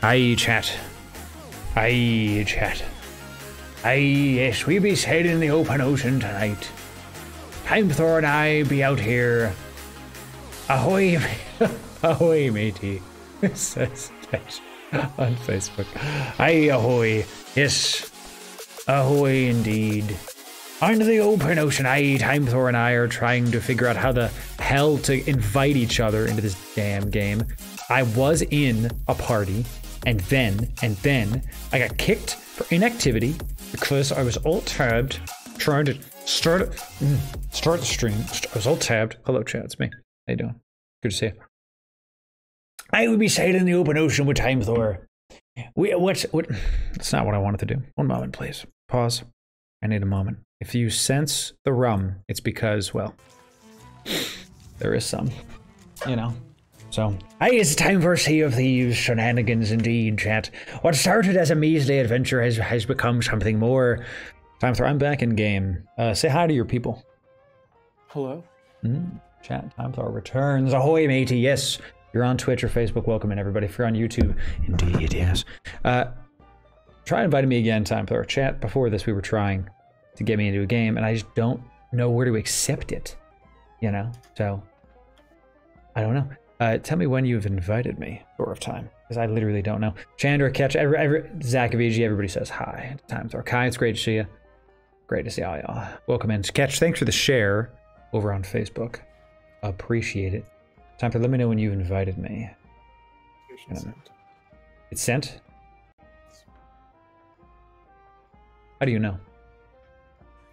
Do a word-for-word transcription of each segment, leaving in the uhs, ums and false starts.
Aye, chat. Aye, chat. Aye, yes, we be sailing the open ocean tonight. Timethor and I be out here. Ahoy, ahoy, matey. Says chat on Facebook. Aye, ahoy. Yes, ahoy indeed. On the open ocean, aye, Timethor and I are trying to figure out how the hell to invite each other into this damn game. I was in a party. And then, and then, I got kicked for inactivity because I was all tabbed, trying to start, start the stream. I was all tabbed. Hello, chat, it's me. How you doing? Good to see you. I would be sailing the open ocean with Timethor. We, what's, what, that's not what I wanted to do. One moment, please. Pause. I need a moment. If you sense the rum, it's because, well, there is some, you know. So, aye, it's time for Sea of Thieves shenanigans indeed, chat. What started as a measly adventure has, has become something more. Time for I'm back in game. Uh, say hi to your people. Hello. Mm, chat, Timethor returns. Ahoy, matey, yes. You're on Twitch or Facebook, welcome in, everybody. If you're on YouTube, indeed, yes. Uh, try inviting me again, Timethor. Chat, before this, we were trying to get me into a game, and I just don't know where to accept it, you know? So, I don't know. Uh, tell me when you've invited me, Thor of Time, because I literally don't know. Chandra, Ketch, every, every, Zakaviji, everybody says hi. Time Thor. Kai, it's great to see you. Great to see all y'all. Welcome in. Ketch, thanks for the share over on Facebook. Appreciate it. Time Thor, let me know when you've invited me. Sent. It's sent? How do you know?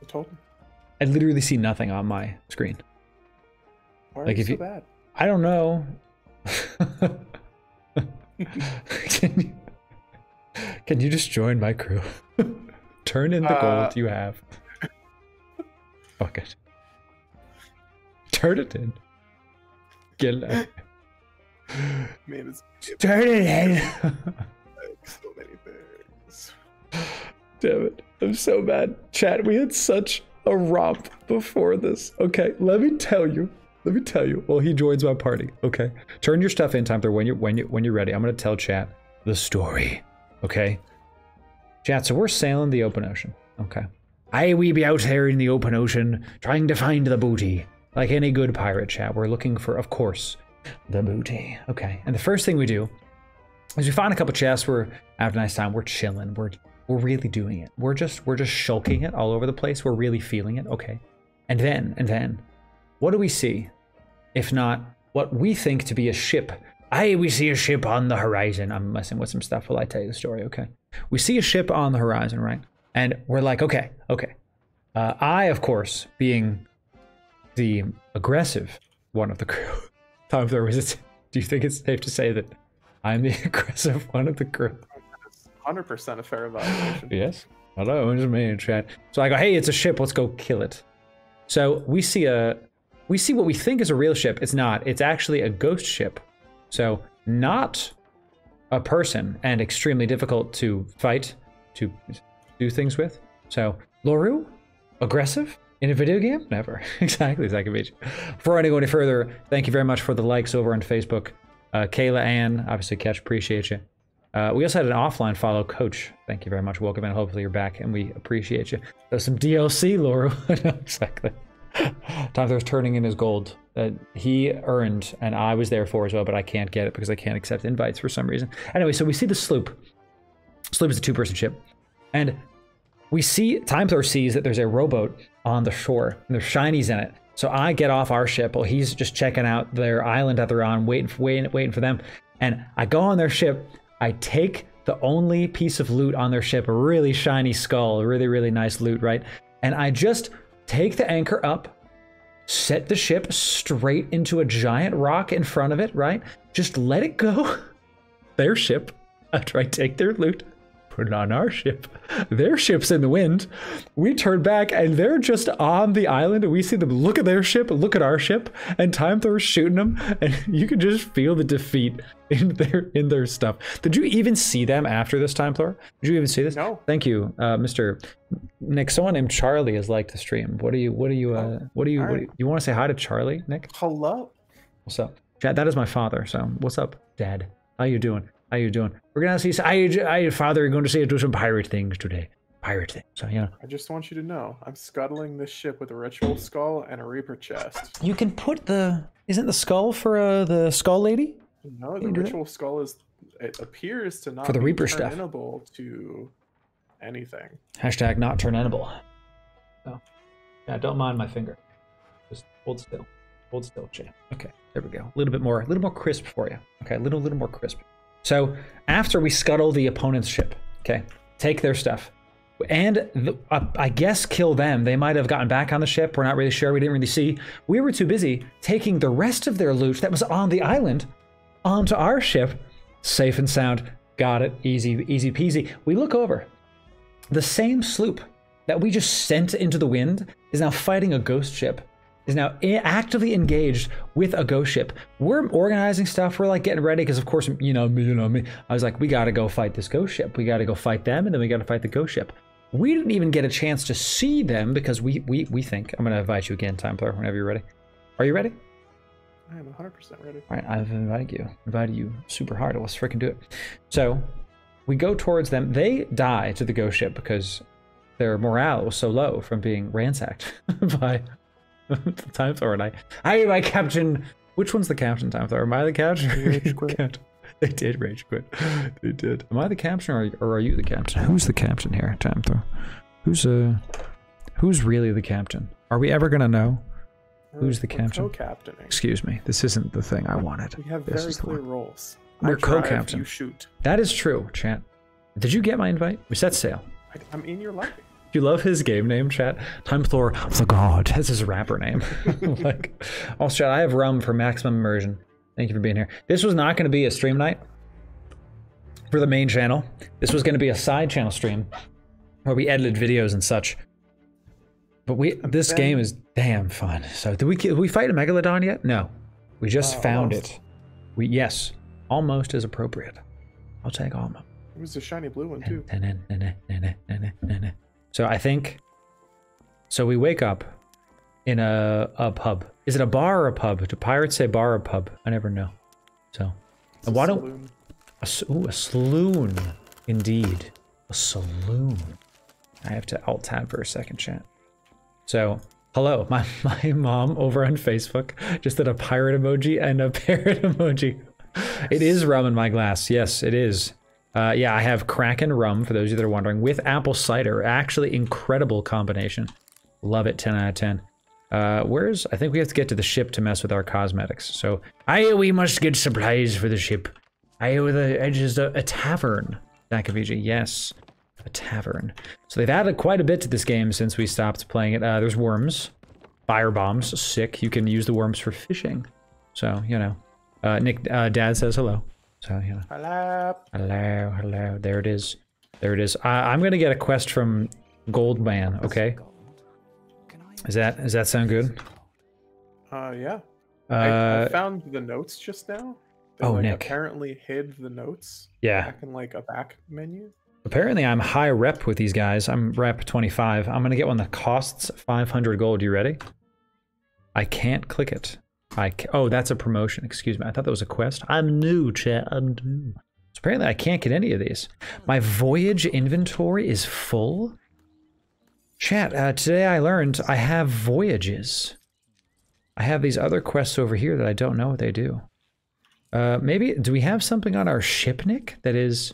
I told him. I literally see nothing on my screen. Why are like you if so you, bad? I don't know. can, you, can you just join my crew? Turn in the uh, gold you have. Fuck it. Turn it in. Get it out. Man, it's turn it in. So many things. Damn it. I'm so bad. Chat, we had such a romp before this. Okay, let me tell you. Let me tell you. Well, he joins my party. Okay, turn your stuff in, Timethor. When you're when you when you're ready, I'm gonna tell chat the story. Okay, chat. So we're sailing the open ocean. Okay, aye, we be out there in the open ocean trying to find the booty, like any good pirate. Chat. We're looking for, of course, the booty. Okay, and the first thing we do is we find a couple chests. We're having a nice time. We're chilling. We're we're really doing it. We're just we're just shulking it all over the place. We're really feeling it. Okay, and then and then, what do we see? If not, what we think to be a ship. Aye, we see a ship on the horizon. I'm messing with some stuff while I tell you the story, okay? We see a ship on the horizon, right? And we're like, okay, okay. Uh, I, of course, being the aggressive one of the crew. Time there was it. Do you think it's safe to say that I'm the aggressive one of the crew? one hundred percent a fair evaluation. Yes. Hello, it's me in chat. So I go, hey, it's a ship. Let's go kill it. So we see a we see what we think is a real ship. It's not. It's actually a ghost ship. So not a person, and extremely difficult to fight, to do things with. So Lorue, aggressive in a video game? Never. Exactly, Zakovich. Before I go any further, thank you very much for the likes over on Facebook. Uh, Kayla Ann, obviously, Catch, appreciate you. Uh, we also had an offline follow, Coach. Thank you very much. Welcome in. Hopefully you're back, and we appreciate you. So some D L C, Lorue. Exactly. Tomthor's turning in his gold that uh, he earned, and I was there for as well, but I can't get it because I can't accept invites for some reason. Anyway, so we see the sloop. Sloop is a two-person ship, and we see Tomthor sees that there's a rowboat on the shore, and there's shinies in it. So I get off our ship. Well, he's just checking out their island that they're on, waiting for, waiting, waiting for them. And I go on their ship. I take the only piece of loot on their ship, a really shiny skull, really, really nice loot, right? And I just take the anchor up, set the ship straight into a giant rock in front of it, right? Just let it go. Their ship. After I take their loot, put it on our ship. Their ship's in the wind. We turn back and they're just on the island, and we see them look at their ship, look at our ship, and Tomthor's shooting them, and you can just feel the defeat in their in their stuff. Did you even see them after this, Tomthor? Did you even see this? No. Thank you, uh, Mister Nick. Someone named Charlie has liked the stream. What do you? What do you? Uh, what do you? What do you, you want to say hi to Charlie, Nick? Hello. What's up, Dad? That is my father. So what's up, Dad? How you doing? How you doing? We're gonna see. I, I, father, you're going to see you do some pirate things today. Pirate things. So yeah. I just want you to know, I'm scuttling this ship with a ritual skull and a reaper chest. You can put the. Isn't the skull for uh, the skull lady? No, the ritual skull is. It appears to not for the be reaper stuff. To anything. Hashtag not turnable. No. Yeah, don't mind my finger. Just hold still. Hold still, champ. Okay, there we go. A little bit more, a little more crisp for you. Okay, a little, little more crisp. So after we scuttle the opponent's ship, okay, take their stuff, and the, uh, I guess kill them. They might have gotten back on the ship. We're not really sure. We didn't really see. We were too busy taking the rest of their loot that was on the island onto our ship, safe and sound. Got it. Easy, easy peasy. We look over. The same sloop that we just sent into the wind is now fighting a ghost ship. Is now actively engaged with a ghost ship. We're organizing stuff. We're like getting ready because, of course, you know, you know me. I was like, we got to go fight this ghost ship. We got to go fight them, and then we got to fight the ghost ship. We didn't even get a chance to see them because we we we think. I'm gonna invite you again, Tomthor, whenever you're ready. Are you ready? I am one hundred percent ready. All right, I've invited you. Invited you super hard. Let's freaking do it. So we go towards them. They die to the ghost ship because their morale was so low from being ransacked by. Tomthor and I. I am my captain. Which one's the captain, Tomthor? Am I the captain? Rage quit. They did rage quit. They did. Am I the captain, or, or are you the captain? Who's the captain here, Tomthor? Who's uh, who's really the captain? Are we ever gonna know who's the captain? We're co-captaining. Excuse me. This isn't the thing I wanted. We have this very clear roles. We're co-captain. You shoot. That is true, chat. Did you get my invite? We set sail. I, I'm in your life. You love his game name, chat? Tomthor the God. That's his rapper name. Like, also, chat, I have rum for maximum immersion. Thank you for being here. This was not going to be a stream night for the main channel. This was going to be a side channel stream where we edited videos and such. But we this ben, game is damn fun. So did we did we fight a megalodon yet? No, we just uh, found almost. it. We yes, almost as appropriate. I'll take almost. It was a shiny blue one too. Na, na, na, na, na, na, na, na. So I think, so we wake up in a, a pub. Is it a bar or a pub? Do pirates say bar or pub? I never know. So, and why don't, a, ooh, a saloon, indeed. A saloon. I have to alt tab for a second, chat. So, hello, my, my mom over on Facebook just did a pirate emoji and a parrot emoji. It is rum in my glass. Yes, it is. Uh, yeah, I have Kraken rum, for those of you that are wondering, with apple cider. Actually, incredible combination. Love it, ten out of ten. Uh, where's... I think we have to get to the ship to mess with our cosmetics. So, I we must get supplies for the ship. I with the edges of a tavern. Zakovich, yes. A tavern. So they've added quite a bit to this game since we stopped playing it. Uh, there's worms. Fire bombs. Sick. You can use the worms for fishing. So, you know. Uh, Nick, uh, Dad says hello. So, yeah. Hello. Hello, hello. There it is. There it is. Uh, I'm gonna get a quest from Goldman. Okay. Is that? Does that sound good? Uh, yeah. Uh, I, I found the notes just now. They, oh, like, Nick. Apparently hid the notes. Yeah. Back in like a back menu. Apparently I'm high rep with these guys. I'm rep twenty-five. I'm gonna get one that costs five hundred gold. You ready? I can't click it. I ca oh, that's a promotion. Excuse me. I thought that was a quest. I'm new, chat. I'm new. So apparently I can't get any of these. My voyage inventory is full. Chat, uh, today I learned I have voyages. I have these other quests over here that I don't know what they do. Uh, maybe, do we have something on our ship, Nick? That is...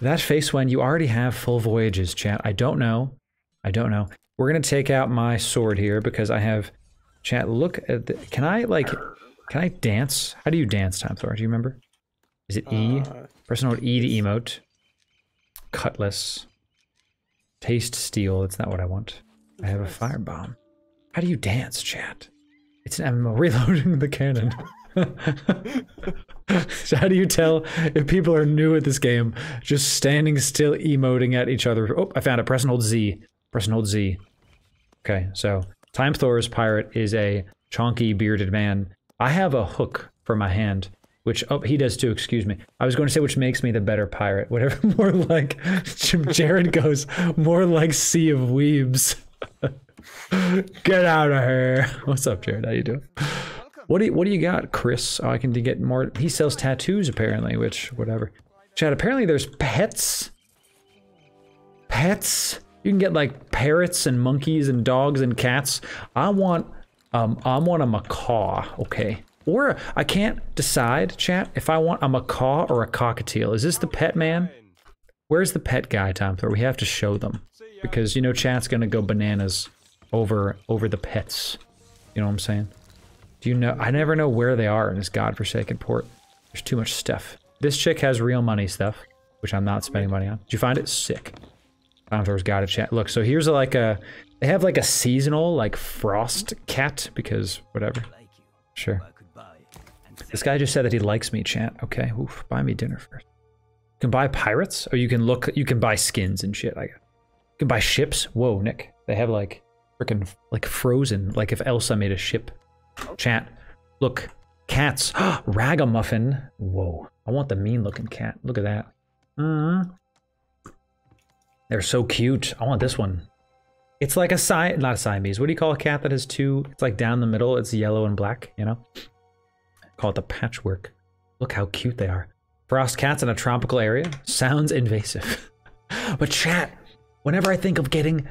that face when you already have full voyages, chat. I don't know. I don't know. We're going to take out my sword here because I have... Chat, look at the... Can I, like... Can I dance? How do you dance, Time Thor? Do you remember? Is it E? Uh, Press on E to emote. Cutlass. Taste steel. That's not what I want. I have a firebomb. How do you dance, chat? It's I'm reloading the cannon. So how do you tell if people are new at this game? Just standing still, emoting at each other. Oh, I found it. Press and hold Z. Press and hold Z. Okay, so Time Thor's pirate is a chonky bearded man. I have a hook for my hand, which, oh, he does too, excuse me. I was going to say which makes me the better pirate. Whatever, more like, Jared goes, more like Sea of Weebs. Get out of here. What's up, Jared? How you doing? What do you, what do you got, Chris? Oh, I can get more. He sells tattoos, apparently, which, whatever. Chad, apparently there's pets. Pets? You can get, like, parrots and monkeys and dogs and cats. I want... Um, I want a macaw, okay. Or, I can't decide, chat, if I want a macaw or a cockatiel. Is this the pet man? Where's the pet guy, Tom Thor? We have to show them. Because, you know, chat's gonna go bananas over, over the pets. You know what I'm saying? Do you know? I never know where they are in this godforsaken port. There's too much stuff. This chick has real money stuff, which I'm not spending money on. Did you find it? Sick. Tom Thor's got it, chat. Look, so here's a, like a... They have like a seasonal, like, frost cat, because whatever. Sure. This guy just said that he likes me, chat. Okay, oof, buy me dinner first. You can buy pirates, or you can look, you can buy skins and shit. Like, you can buy ships. Whoa, Nick. They have like, freaking, like Frozen, like if Elsa made a ship. Chat, look, cats. Ragamuffin. Whoa, I want the mean looking cat. Look at that. Mm-hmm. They're so cute. I want this one. It's like a Si- not a Siamese. What do you call a cat that has two? It's like down the middle. It's yellow and black, you know? Call it the patchwork. Look how cute they are. Frost cats in a tropical area? Sounds invasive. But chat, whenever I think of getting...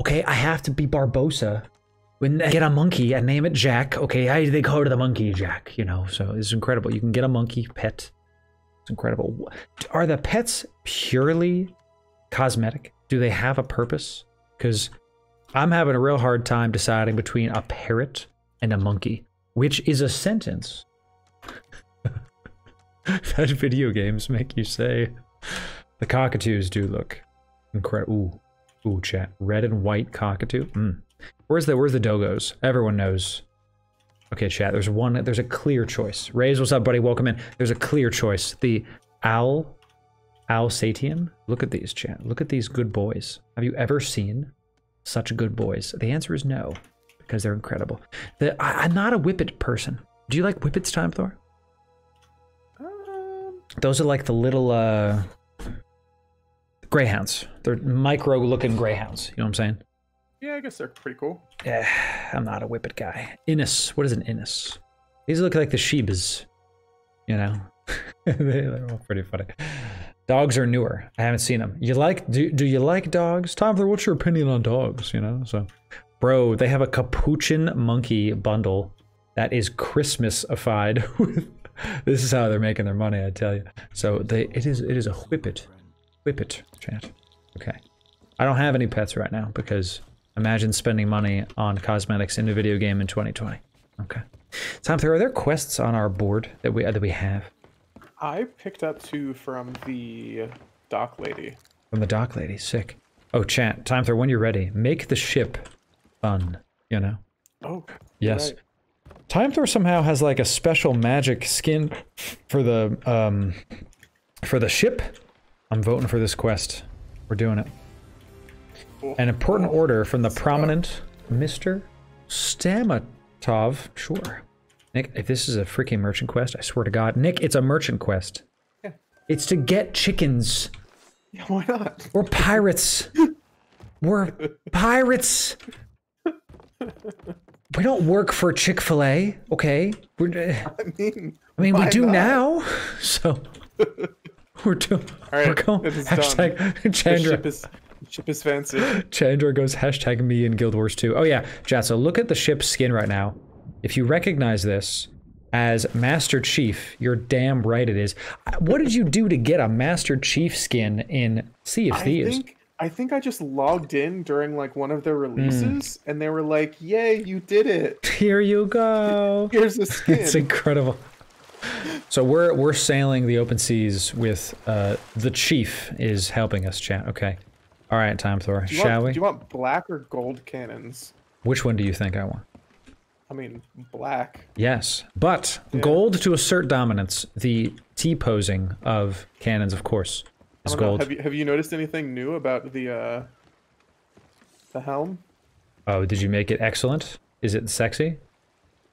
Okay, I have to be Barbossa. When I get a monkey, I name it Jack. Okay, I, they go to the monkey Jack, you know? So it's incredible. You can get a monkey pet. It's incredible. Are the pets purely cosmetic? Do they have a purpose? Because I'm having a real hard time deciding between a parrot and a monkey, which is a sentence that video games make you say. The cockatoos do look incredible. Ooh, ooh, chat. Red and white cockatoo. Mm. Where's the Where's the dogos? Everyone knows. Okay, chat. There's one. There's a clear choice. Rays, what's up, buddy? Welcome in. There's a clear choice. The owl. Alsatian? Look at these, chat. Look at these good boys. Have you ever seen such good boys? The answer is no, because they're incredible. The, I, I'm not a whippet person. Do you like whippets, Time Thor? Um, Those are like the little uh, greyhounds. They're micro-looking greyhounds. You know what I'm saying? Yeah, I guess they're pretty cool. Yeah, I'm not a whippet guy. Innis. What is an innis? These look like the Shibas. You know, they're all pretty funny. Dogs are newer. I haven't seen them. You like? Do, do you like dogs? Tom, what's your opinion on dogs? You know, so, bro, they have a capuchin monkey bundle that is Christmas-ified. This is how they're making their money, I tell you. So they, it is, it is a whippet, whippet chat. Okay, I don't have any pets right now because imagine spending money on cosmetics in a video game in twenty twenty. Okay, Tom, are there quests on our board that we that we have? I picked up two from the dock lady. From the dock lady, sick. Oh, chat, Time Thor, when you're ready, make the ship fun, you know? Oh, yes. Right. Time Thor somehow has like a special magic skin for the, um, for the ship. I'm voting for this quest. We're doing it. An important order from the prominent Mister Stamatov. Sure. Nick, if this is a freaking merchant quest, I swear to God. Nick, it's a merchant quest. Yeah. It's to get chickens. Yeah, why not? We're pirates. We're pirates. We don't work for Chick-fil-A, okay? We're, uh, I mean, I mean we do not? now, so we're doing. All right, we're going, hashtag done. Chandra. Ship is, ship is fancy. Chandra goes hashtag me in Guild Wars two. Oh yeah, Jatsa, look at the ship's skin right now. If you recognize this as Master Chief, you're damn right it is. What did you do to get a Master Chief skin in Sea of Thieves? I think I just logged in during like one of their releases, mm. and they were like, "Yay, you did it! Here you go! Here's the skin." It's incredible. So we're we're sailing the open seas with uh, the Chief is helping us, chat. Okay, all right, time Thor. Shall want, we? Do you want black or gold cannons? Which one do you think I want? I mean, black. Yes, but yeah. Gold to assert dominance. The T-posing of cannons, of course. Gold. Have you have you noticed anything new about the uh, the helm? Oh, did you make it excellent? Is it sexy,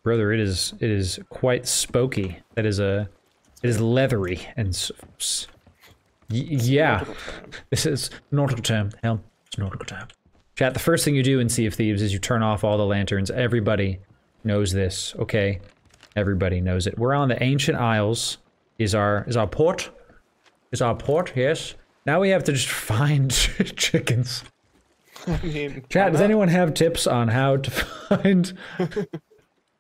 brother? It is. It is quite spooky. That is a. It is leathery and. Yeah, this is nautical term. Helm. It's nautical term. Chat. The first thing you do in Sea of Thieves is you turn off all the lanterns. Everybody knows this. Okay, everybody knows it. We're on the Ancient Isles. Is our is our port. Is our port, yes. Now we have to just find chickens. I mean, chat, does anyone have tips on how to find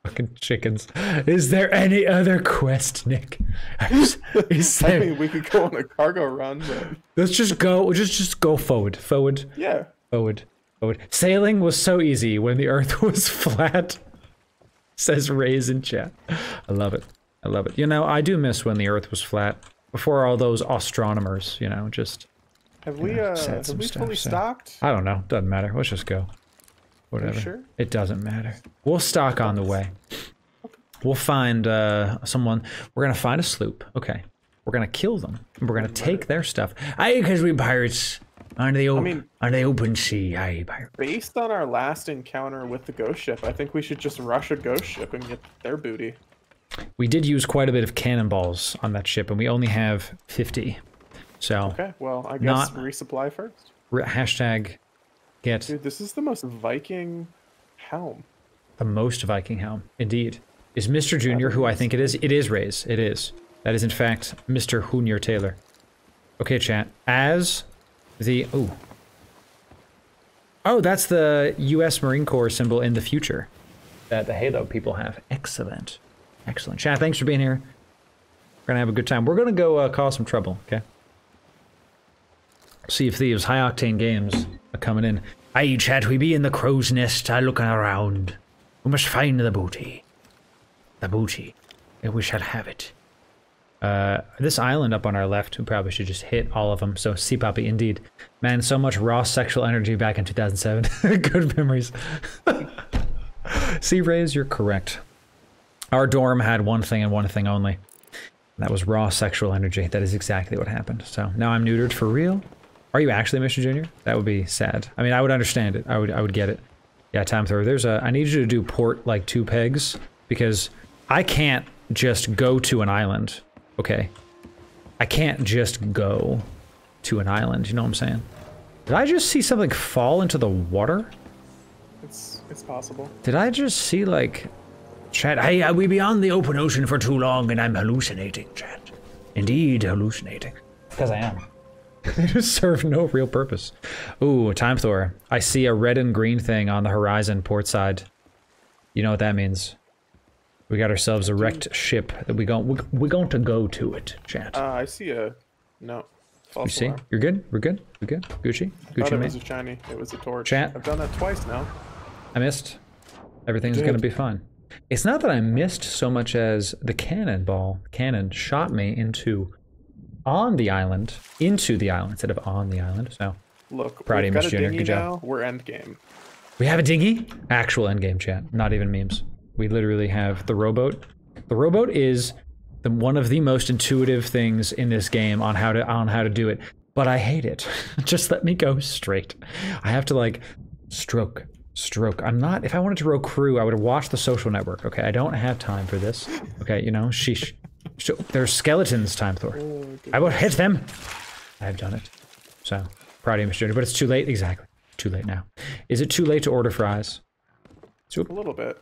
fucking chickens? Is there any other quest, Nick? Is, is there... I mean, we could go on a cargo run, but... Let's just go, just, just go forward, forward. Yeah. Forward, forward. Sailing was so easy when the earth was flat. Says Ray's in chat. I love it, I love it. You know, I do miss when the earth was flat. Before all those astronomers, you know, just have we know, uh, have we stuff, fully so. stocked? I don't know. Doesn't matter. Let's just go. Whatever. Are you sure? It doesn't matter. We'll stock on the way. Okay. We'll find uh, someone. We're gonna find a sloop. Okay. We're gonna kill them. And we're gonna That's take murder. their stuff. I because we pirates on the open I mean, on the open sea. I pirates. Based on our last encounter with the ghost ship, I think we should just rush a ghost ship and get their booty. We did use quite a bit of cannonballs on that ship, and we only have fifty. So okay, well, I guess resupply first. Re hashtag get. Dude, this is the most Viking helm. The most Viking helm, indeed. Is Mister Junior, who I think it is, it is Ray's, it is. That is, in fact, Mister Junior Taylor. Okay, chat, as the, ooh. Oh, that's the U S Marine Corps symbol in the future that the Halo people have. Excellent. Excellent. Chat, thanks for being here. We're going to have a good time. We're going to go uh, cause some trouble, okay? Sea of Thieves, high-octane games are coming in. Aye, chat, we be in the crow's nest, I looking around. We must find the booty. The booty. And we shall have it. Uh, this island up on our left, we probably should just hit all of them. So, Sea Poppy, indeed. Man, so much raw sexual energy back in two thousand seven. Good memories. Sea Rays, you're correct. Our dorm had one thing and one thing only. And that was raw sexual energy. That is exactly what happened. So now I'm neutered for real. Are you actually Mister Junior? That would be sad. I mean, I would understand it. I would I would get it. Yeah, time thrower. There's a, I need you to do port like two pegs because I can't just go to an island. Okay. I can't just go to an island. You know what I'm saying? Did I just see something fall into the water? It's, it's possible. Did I just see like... Chat, hey, we be on the open ocean for too long and I'm hallucinating, chat. Indeed, hallucinating. Because I am. They just serve no real purpose. Ooh, Time Thor. I see a red and green thing on the horizon, port side. You know what that means. We got ourselves a wrecked ship that we gon- we're, we're going to go to it, chat. Uh, I see a... no. You see? Alarm. You're good? We're good? We're good? Gucci? I Gucci, it man. It was a shiny. It was a torch. Chat. I've done that twice now. I missed. Everything's going to be fine. It's not that I missed so much as the cannonball, cannon shot me into, on the island, into the island instead of on the island, so. Look, Proud we've got Mister a dinghy Good now, job. We're endgame. We have a dinghy? Actual endgame chat, not even memes. We literally have the rowboat. The rowboat is the, one of the most intuitive things in this game on how to, on how to do it, but I hate it. Just let me go straight. I have to like stroke, Stroke. I'm not, if I wanted to row crew, I would watch The Social Network. Okay, I don't have time for this. Okay, you know, sheesh. So, there's skeletons, Time Thor. Oh, I will hit them! I have done it. So, proud of you, Mister Junior, but it's too late. Exactly. Too late now. Is it too late to order fries? So, a little bit.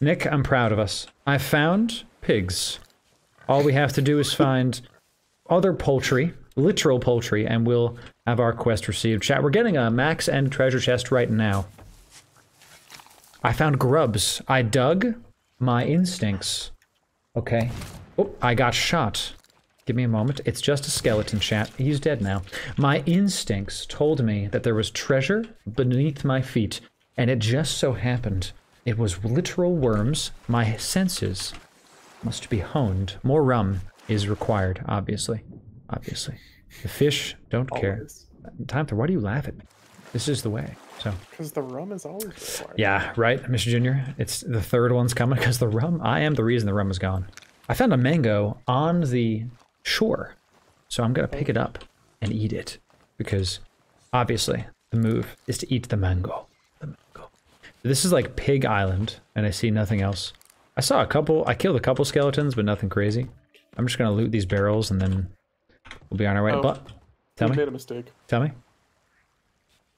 Nick, I'm proud of us. I found pigs. All we have to do is find other poultry, literal poultry, and we'll have our quest received. Chat, we're getting a max end treasure chest right now. I found grubs. I dug my instincts. Okay. Oh, I got shot. Give me a moment. It's just a skeleton, chat. He's dead now. My instincts told me that there was treasure beneath my feet, and it just so happened it was literal worms. My senses must be honed. More rum is required, obviously. Obviously. The fish don't always care. Time for, why do you laugh at me? This is the way. So. Because the rum is always required. Yeah, right, Mister Junior? It's the third one's coming because the rum, I am the reason the rum is gone. I found a mango on the shore, so I'm gonna pick it up and eat it, because obviously the move is to eat the mango. The mango. This is like Pig Island, and I see nothing else. I saw a couple, I killed a couple skeletons, but nothing crazy. I'm just gonna loot these barrels and then we'll be on our way. Oh, but tell me. Made a mistake. Tell me.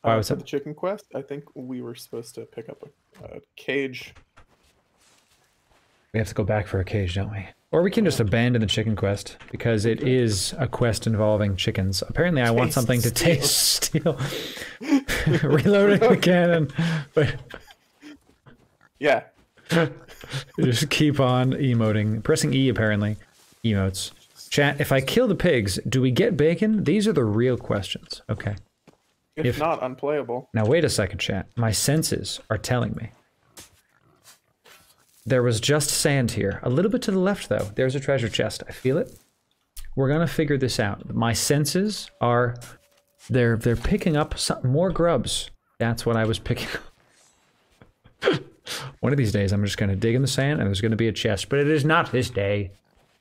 All right, what's up? The chicken quest, I think we were supposed to pick up a, a cage. We have to go back for a cage, don't we? Or we can just abandon the chicken quest, because it is a quest involving chickens. Apparently I taste want something to steel. taste steel. Reloading the cannon. But yeah. Just keep on emoting. Pressing E apparently. Emotes. Chat, if I kill the pigs, do we get bacon? These are the real questions. Okay. If, if not, unplayable. Now wait a second, chat. My senses are telling me. There was just sand here. A little bit to the left, though. There's a treasure chest. I feel it. We're gonna figure this out. My senses are... They're, they're picking up some, more grubs. That's what I was picking up. One of these days, I'm just gonna dig in the sand, and there's gonna be a chest. But it is not this day.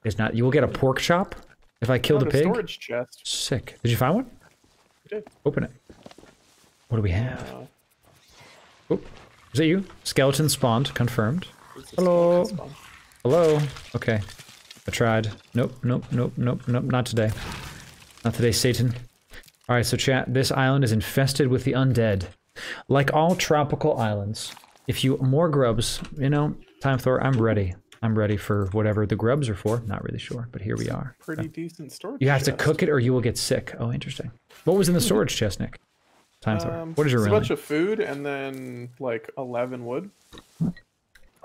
It's not. You will get a pork chop if I killed a pig. Storage chest. Sick. Did you find one? I did. Open it. What do we have? Oh, is that you? Skeleton spawned. Confirmed. Hello. Hello. Okay. I tried. Nope, nope, nope, nope, nope. Not today. Not today, Satan. Alright, so chat, this island is infested with the undead. Like all tropical islands, if you- more grubs, you know, Time Thor, I'm ready. I'm ready for whatever the grubs are for. Not really sure, but here we are. Pretty so. decent storage You have chest. to cook it or you will get sick. Oh, interesting. What was in the storage chest, Nick? Time Thor. Um, what is your range? A bunch of food and then, like, eleven wood.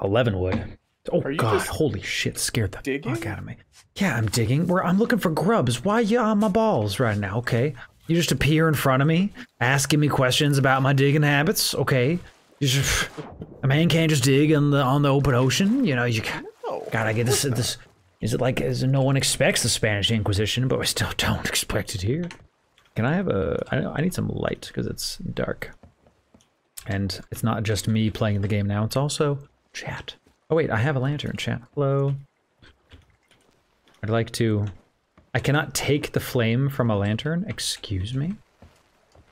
eleven wood. Oh god, holy shit, scared the digging? fuck out of me. Yeah, I'm digging. We're, I'm looking for grubs. Why are you on my balls right now, okay? You just appear in front of me, asking me questions about my digging habits, okay? You just, a man can't just dig on the, on the open ocean, you know, you no, gotta get this, this... Is it like, is it, no one expects the Spanish Inquisition, but we still don't expect it here? Can I have a... I, don't know, I need some light, because it's dark. And it's not just me playing the game now, it's also... Chat. Oh wait, I have a lantern, chat. Hello. I'd like to... I cannot take the flame from a lantern? Excuse me?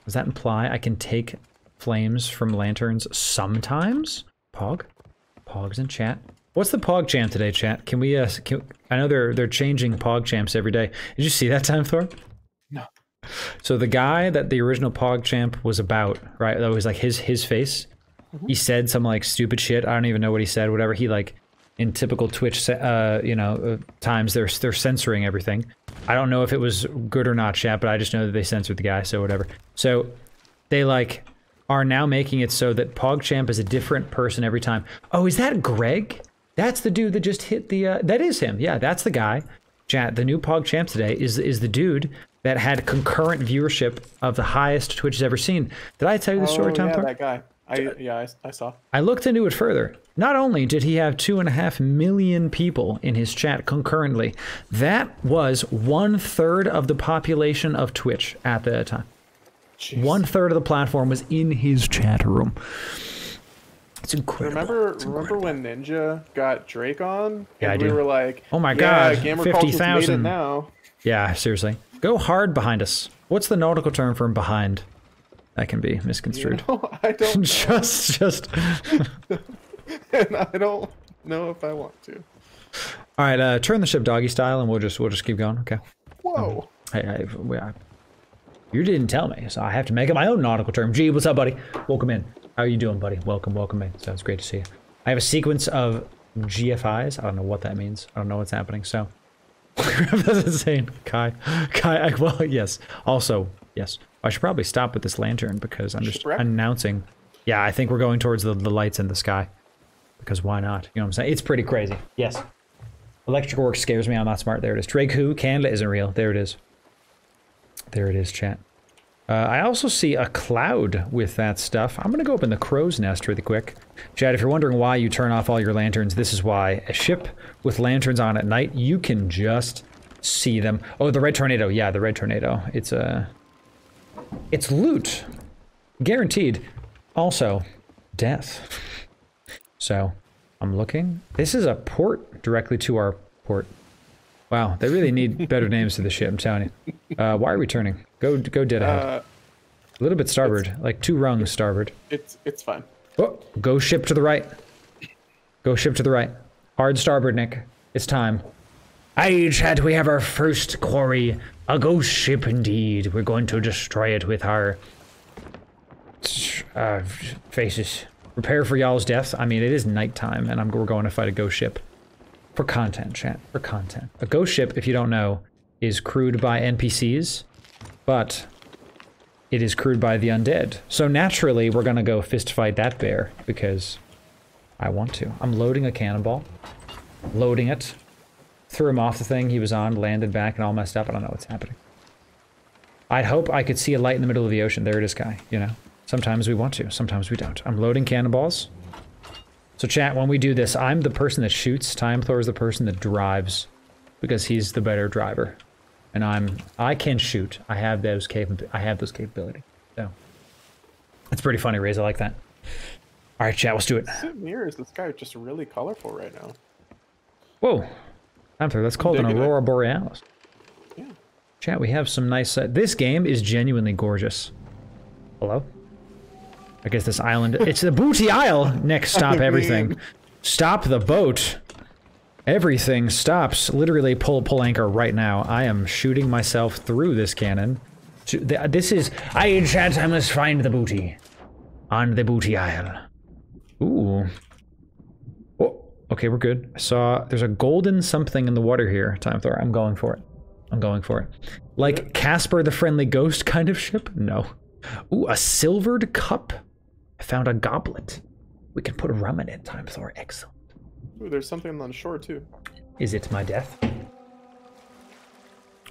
Does that imply I can take flames from lanterns sometimes? Pog? Pog's in chat. What's the Pog Jam today, chat? Can we, uh, can, I know they're, they're changing Pog Champs every day. Did you see that, Time Thor? No. So the guy that the original Pog Champ was about, right, that was like his, his face, he said some like stupid shit. I don't even know what he said. Whatever he like, in typical Twitch, uh, you know, uh, times they're they're censoring everything. I don't know if it was good or not, chat, but I just know that they censored the guy. So whatever. So they like are now making it so that PogChamp is a different person every time. Oh, is that Greg? That's the dude that just hit the. Uh, that is him. Yeah, that's the guy. Chat. The new PogChamp today is is the dude that had concurrent viewership of the highest Twitch has ever seen. Did I tell you the oh, story, Tom? Yeah, Park? that guy. I, yeah, I, I saw. I looked into it further. Not only did he have two and a half million people in his chat concurrently, that was one third of the population of Twitch at that time. Jeez. One third of the platform was in his chat room. It's incredible. Remember, it's incredible. remember when Ninja got Drake on? Yeah, and I do. We were like, oh my yeah, god, fifty thousand now. Yeah, seriously, go hard behind us. What's the nautical term for behind? That can be misconstrued. You know, I don't know. just, just. And I don't know if I want to. All right, uh, turn the ship doggy style, and we'll just we'll just keep going. Okay. Whoa. Um, hey, I, I, I, you didn't tell me, so I have to make up my own nautical term. Gee, what's up, buddy? Welcome in. How are you doing, buddy? Welcome, welcome in. So it's great to see you. I have a sequence of G F Is. I don't know what that means. I don't know what's happening. So that's insane, Kai. Kai. I, well, yes. Also, yes. I should probably stop with this lantern because I'm just Shipwreck? announcing. Yeah, I think we're going towards the, the lights in the sky. Because why not? You know what I'm saying? It's pretty crazy. Yes. Electrical work scares me. I'm not smart. There it is. Drake who? Canada isn't real. There it is. There it is, chat. Uh, I also see a cloud with that stuff. I'm going to go up in the crow's nest really quick. Chad, if you're wondering why you turn off all your lanterns, this is why. A ship with lanterns on at night, you can just see them. Oh, the red tornado. Yeah, the red tornado. It's a... Uh, it's loot. Guaranteed. Also, death. So, I'm looking. This is a port directly to our port. Wow, they really need better names to the ship, I'm telling you. Uh, why are we turning? Go go dead ahead. Uh, a little bit starboard, like two rungs starboard. It's it's fine. Oh, go ship to the right. Go ship to the right. Hard starboard, Nick. It's time. Aye, Chad, we have our first quarry. A ghost ship indeed. We're going to destroy it with our uh, faces. Prepare for y'all's deaths. I mean, it is nighttime, and I'm, we're going to fight a ghost ship. For content, chat. For content. A ghost ship, if you don't know, is crewed by N P Cs, but it is crewed by the undead. So naturally, we're going to go fist fight that bear, because I want to. I'm loading a cannonball. Loading it. Threw him off the thing he was on, landed back, and all messed up. I don't know what's happening. I'd hope I could see a light in the middle of the ocean. There it is, Guy, you know? Sometimes we want to, sometimes we don't. I'm loading cannonballs. So chat, when we do this, I'm the person that shoots, Time Thor is the person that drives, because he's the better driver. And I'm, I can shoot, I have those cap- I have those capability. So, it's pretty funny, Raze, I like that. All right, chat, let's do it. Mirrors, this guy is just really colorful right now. Whoa, Time Thor, that's called an Aurora Borealis. Yeah. Chat, we have some nice, uh, this game is genuinely gorgeous. Hello? I guess this island, it's the booty isle! Nick, stop everything. Stop the boat! Everything stops. Literally pull pull anchor right now. I am shooting myself through this cannon. This is... I chat, I must find the booty. On the booty isle. Ooh. Oh, okay, we're good. I saw... There's a golden something in the water here, Time Thor. I'm going for it. I'm going for it. Like Casper the Friendly Ghost kind of ship? No. Ooh, a silvered cup. I found a goblet. We can put rum in it, Time Thor. Excellent. Ooh, there's something on shore, too. Is it my death?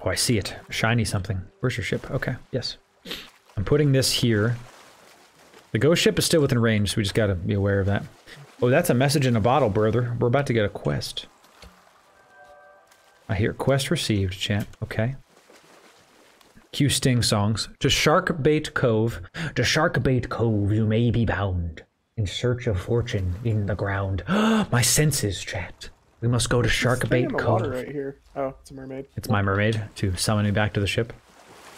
Oh, I see it. Shiny something. Where's your ship? Okay, yes. I'm putting this here. The ghost ship is still within range, so we just gotta be aware of that. Oh, that's a message in a bottle, brother. We're about to get a quest. I hear quest received, chat. Okay. Cue Sting songs. To Sharkbait Cove, to Sharkbait Cove you may be bound, in search of fortune in the ground. My senses, chat. We must go to Sharkbait Cove. Water right here. Oh, it's a mermaid. It's my mermaid to summon me back to the ship.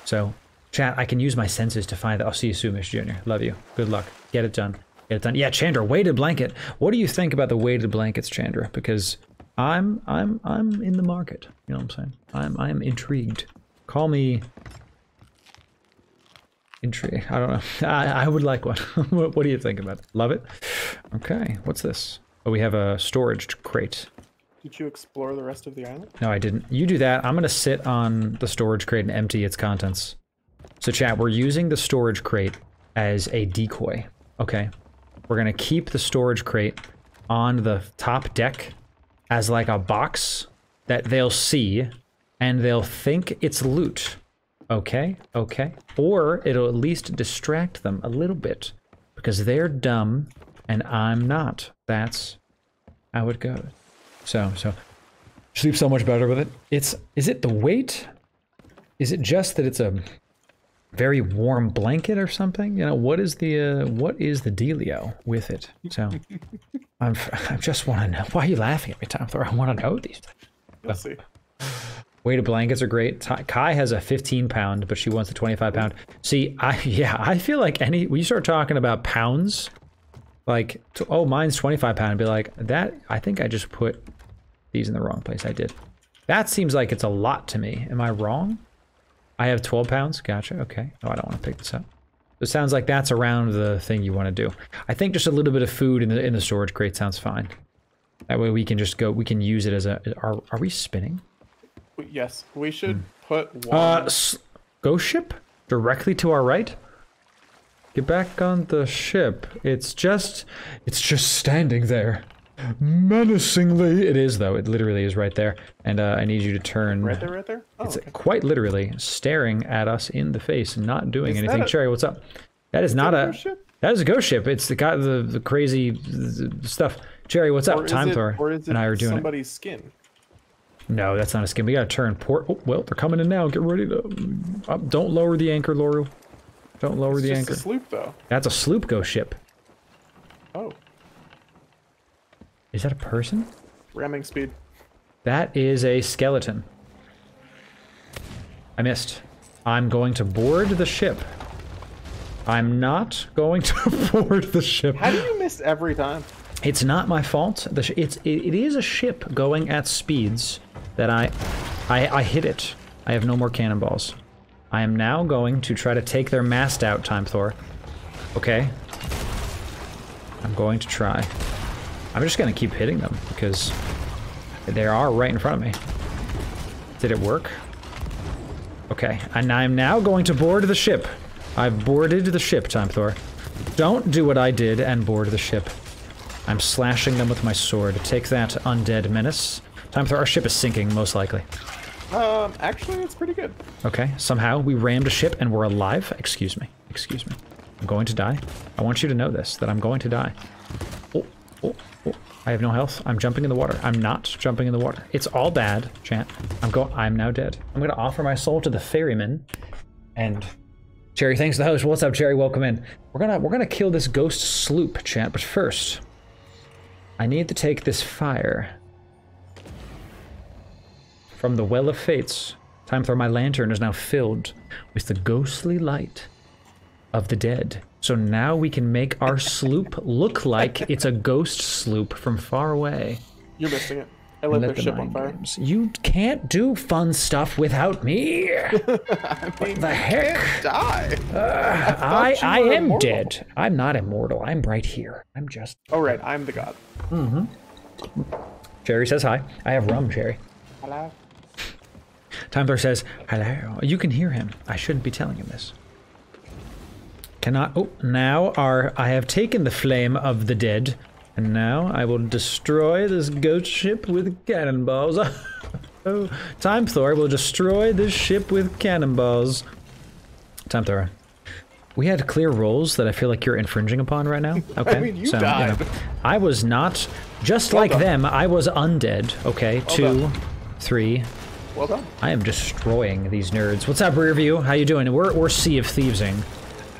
So, chat, I can use my senses to find that. I'll see you soon, Mister Junior. Love you. Good luck. Get it done. Get it done. Yeah, Chandra, weighted blanket. What do you think about the weighted blankets, Chandra? Because I'm, I'm, I'm in the market. You know what I'm saying? I'm, I'm intrigued. Call me... Intrigue. I don't know. I, I would like one. What, what do you think about it? Love it? Okay. What's this? Oh, we have a storage crate. Did you explore the rest of the island? No, I didn't. You do that. I'm going to sit on the storage crate and empty its contents. So chat, we're using the storage crate as a decoy. Okay. We're going to keep the storage crate on the top deck as like a box that they'll see and they'll think it's loot. Okay, okay. Or it'll at least distract them a little bit because they're dumb and I'm not. That's how it goes. So, so. Sleep so much better with it. It's, is it the weight? Is it just that it's a very warm blanket or something? You know, what is the, uh, what is the dealio with it? So, I'm, I just want to know. Why are you laughing at me, Tom Thor? I want to know these things. You'll see. Weighted blankets are great. Kai has a fifteen pound, but she wants a twenty-five pound. See, I yeah, I feel like any when you start talking about pounds, like oh, mine's twenty-five pound. I'd be like that. I think I just put these in the wrong place. I did. That seems like it's a lot to me. Am I wrong? I have twelve pounds. Gotcha. Okay. Oh, I don't want to pick this up. It sounds like that's around the thing you want to do. I think just a little bit of food in the in the storage crate sounds fine. That way we can just go. We can use it as a. Are are we spinning? Yes, we should hmm. put one... Uh, ghost ship? Directly to our right? Get back on the ship. It's just... It's just standing there. Menacingly! It is, though. It literally is right there. And uh, I need you to turn... Right there, right there? Oh, it's okay. Quite literally staring at us in the face, not doing is anything. A... Cherry, what's up? That is, is not that a... Ghost ship? That is a ghost ship. It's the, got the, the crazy stuff. Cherry, what's or up? Time Thrower and I are doing somebody's it. Skin? No, that's not a skin. We gotta turn port. Oh, well, they're coming in now. Get ready to. Uh, don't lower the anchor, Loru. Don't lower it's the just anchor. That's a sloop, though. That's a sloop ghost ship. Oh. Is that a person? Ramming speed. That is a skeleton. I missed. I'm going to board the ship. I'm not going to board the ship. How do you miss every time? It's not my fault. The sh it's it, it is a ship going at speeds that I, I, I hit it. I have no more cannonballs. I am now going to try to take their mast out, Time Thor. Okay. I'm going to try. I'm just gonna keep hitting them because they are right in front of me. Did it work? Okay, and I'm now going to board the ship. I've boarded the ship, Time Thor. Don't do what I did and board the ship. I'm slashing them with my sword. Take that, undead menace. Time for our ship is sinking, most likely. Um, actually, it's pretty good. Okay, somehow we rammed a ship and we're alive. Excuse me. Excuse me. I'm going to die. I want you to know this, that I'm going to die. Oh, oh, oh. I have no health. I'm jumping in the water. I'm not jumping in the water. It's all bad, Chant. I'm going- I'm now dead. I'm gonna offer my soul to the ferryman and... Jerry, thanks to the host. What's up, Jerry? Welcome in. We're gonna- we're gonna kill this ghost sloop, Chant, but first... I need to take this fire from the Well of Fates. Time for my lantern is now filled with the ghostly light of the dead. So now we can make our sloop look like it's a ghost sloop from far away. You're missing it. I lit their ship on fire. You can't do fun stuff without me. I mean, what the heck? Can't die. Uh, I I, I am immortal. Dead. I'm not immortal. I'm right here. I'm just. Oh right, I'm the god. Mm-hmm. Jerry says hi. I have rum, Jerry. Hello. Time Thor says hello. You can hear him. I shouldn't be telling him this. Cannot. Oh, now our I have taken the flame of the dead. And now I will destroy this ghost ship with cannonballs. Oh, Time Thor will destroy this ship with cannonballs. Time Thor, we had clear roles that I feel like you're infringing upon right now. Okay, I mean, you so died. You know, I was not just well like done. them. I was undead. Okay, well two, done. three. Well done. I am destroying these nerds. What's up, Rearview? How you doing? We're we're Sea of Thievesing,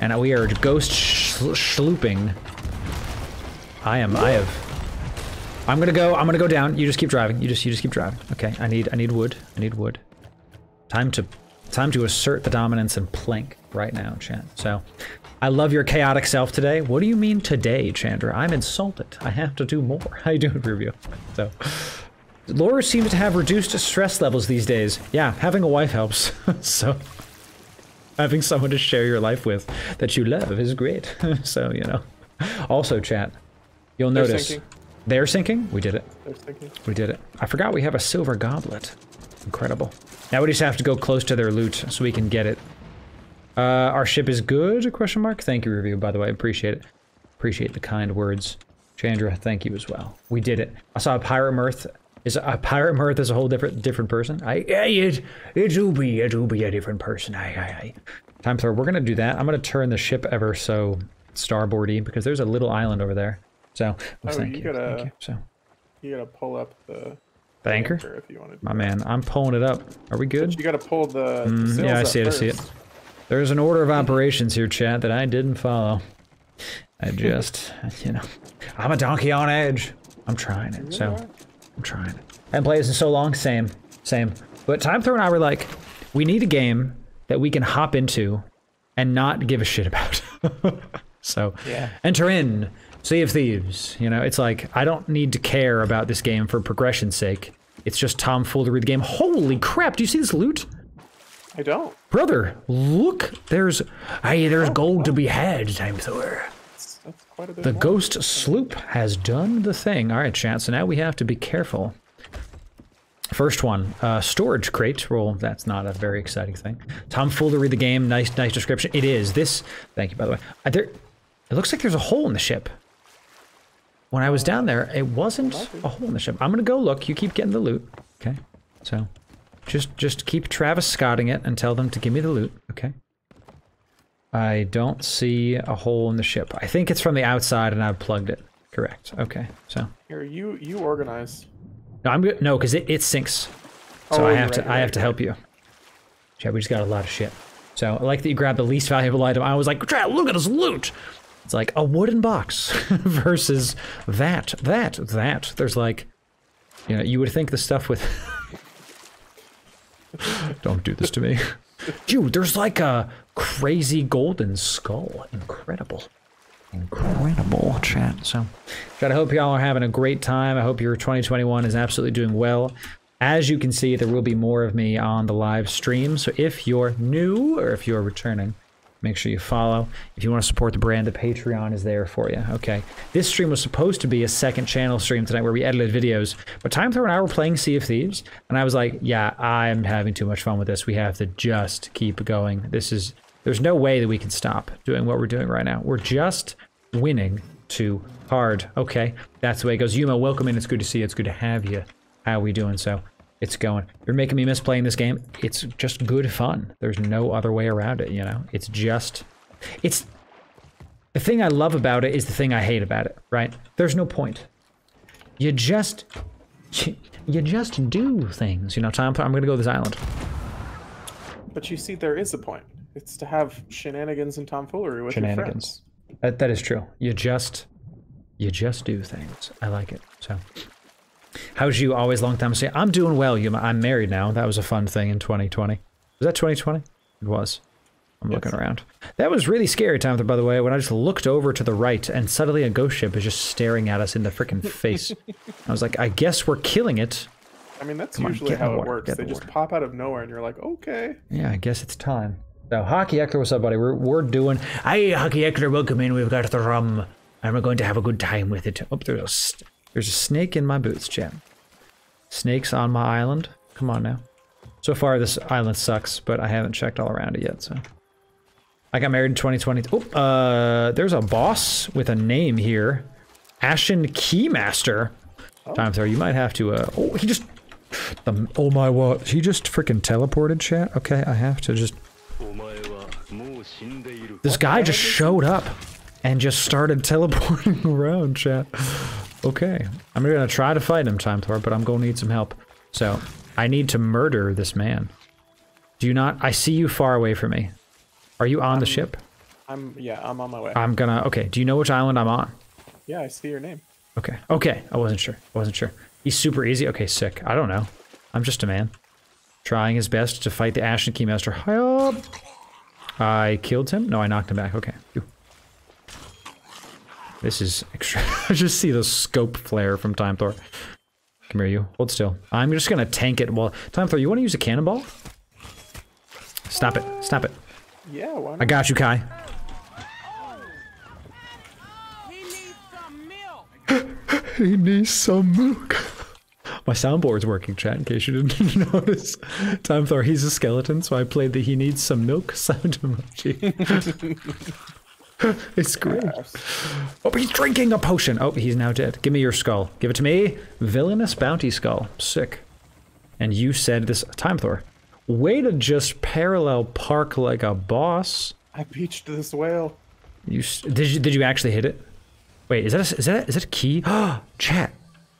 and we are ghost slooping. I am. I have. I'm gonna go. I'm gonna go down. You just keep driving. You just. You just keep driving. Okay. I need. I need wood. I need wood. Time to. Time to assert the dominance and plank right now, Chan. So, I love your chaotic self today. What do you mean today, Chandra? I'm insulted. I have to do more. How you doing, Rubio? So, Laura seems to have reduced stress levels these days. Yeah, having a wife helps. So, having someone to share your life with that you love is great. So you know. Also, Chan. You'll they're notice sinking. They're sinking. We did it. They're sinking. We did it. I forgot we have a silver goblet. Incredible. Now we just have to go close to their loot so we can get it. Uh, our ship is good? Question mark. Thank you, Review. By the way, appreciate it. Appreciate the kind words, Chandra. Thank you as well. We did it. I saw a pirate mirth. Is a pirate mirth is a whole different different person. I. I it. It do be. It do be a different person. I. I. I. Time Thor. We're gonna do that. I'm gonna turn the ship ever so starboardy because there's a little island over there. So, well, oh, thank, you you. Gotta, thank you. So, you gotta pull up the, the anchor? anchor if you want to. My that. man, I'm pulling it up. Are we good? But you gotta pull the. Mm, the sails yeah, I see it. First. I see it. There's an order of operations here, chat, that I didn't follow. I just, you know, I'm a donkey on edge. I'm trying it. So, I'm trying it. I haven't played this in so long. Same, same. But Time Thrower and I were like, we need a game that we can hop into and not give a shit about. So yeah. Enter in Sea of Thieves. You know, it's like, I don't need to care about this game for progression's sake. It's just tomfoolery the game. Holy crap, do you see this loot? I don't. Brother, look, there's, hey, there's oh, gold oh. to be had, Time Thrower. That's, that's quite a bit the more. Ghost Sloop has done the thing. All right, chat, so now we have to be careful. First one, uh, storage crate. Well, that's not a very exciting thing. Tomfoolery the game, nice, nice description. It is. This, thank you, by the way. Uh, there, it looks like there's a hole in the ship. When I was down there, it wasn't a hole in the ship. I'm gonna go look, you keep getting the loot. Okay, so just just keep Travis Scotting it and tell them to give me the loot, okay? I don't see a hole in the ship. I think it's from the outside and I've plugged it. Correct, okay, so. Here, you, you organize. No, I'm good. No, because it, it sinks. So oh, I have right, to right, I have right. to help you. Chad, we just got a lot of shit. So I like that you grabbed the least valuable item. I was like, Chad, look at this loot! It's like a wooden box versus that, that, that. There's like, you know, you would think the stuff with... Don't do this to me. Dude, there's like a crazy golden skull. Incredible. Incredible, chat. So, I hope y'all are having a great time. I hope your twenty twenty-one is absolutely doing well. As you can see, there will be more of me on the live stream. So if you're new or if you're returning, make sure you follow. If you want to support the brand, the Patreon is there for you. Okay. This stream was supposed to be a second channel stream tonight where we edited videos, but Time Thrower and I were playing Sea of Thieves, and I was like, yeah, I'm having too much fun with this. We have to just keep going. This is, there's no way that we can stop doing what we're doing right now. We're just winning too hard. Okay. That's the way it goes. Yuma, welcome in. It's good to see you. It's good to have you. How are we doing? So it's going. You're making me miss playing this game. It's just good fun. There's no other way around it, you know? It's just... It's... The thing I love about it is the thing I hate about it, right? There's no point. You just... You just do things, you know? Time, I'm gonna go to this island. But you see, there is a point. It's to have shenanigans and tomfoolery with your friends. That, that is true. You just... You just do things. I like it, so... How's you? Always long time to see. I'm doing well, Yuma. I'm married now. That was a fun thing in twenty twenty. Was that twenty twenty? It was. I'm yes. looking around. That was really scary time, by the way, when I just looked over to the right and suddenly a ghost ship is just staring at us in the freaking face. I was like, I guess we're killing it. I mean, that's Come usually on, how it works. They the just pop out of nowhere and you're like, okay. Yeah, I guess it's time. So, Hockey Hector, what's up, buddy? We're, we're doing... Hey, Hockey Hector, welcome in. We've got the rum. And we're going to have a good time with it. Oh, there's a... St There's a snake in my boots, chat. Snakes on my island. Come on now. So far, this island sucks, but I haven't checked all around it yet, so. I got married in twenty twenty. Oh, uh, there's a boss with a name here. Ashen Keymaster. Oh. Time Thrower, you might have to, uh, oh, he just, um, oh my wa, he just freaking teleported, chat? Okay, I have to just. This guy just showed up and just started teleporting around, chat. Okay, I'm gonna try to fight him, Time Thrower, but I'm gonna need some help. So, I need to murder this man. Do you not? I see you far away from me. Are you on I'm, the ship? I'm, yeah, I'm on my way. I'm gonna, okay, do you know which island I'm on? Yeah, I see your name. Okay, okay, I wasn't sure, I wasn't sure. He's super easy, okay, sick, I don't know. I'm just a man. Trying his best to fight the Ashen Keymaster. Hi up! I killed him? No, I knocked him back, okay. Ooh. This is extra. I just see the scope flare from Time Thrower. Come here, you. Hold still. I'm just gonna tank it while- Time Thrower, you wanna use a cannonball? Stop it. Stop it. Yeah, why not? I got you, Kai. He needs some milk! He needs some milk. My soundboard's working, chat, in case you didn't notice. Time Thrower, he's a skeleton, so I played the he needs some milk sound emoji. It's great. Oh, but he's drinking a potion. Oh, he's now dead. Give me your skull. Give it to me. Villainous bounty skull. Sick. And you said this, Time Thrower. Way to just parallel park like a boss. I beached this whale. You did you did you actually hit it? Wait, is that a, is that a, is that a key? Ah, chat.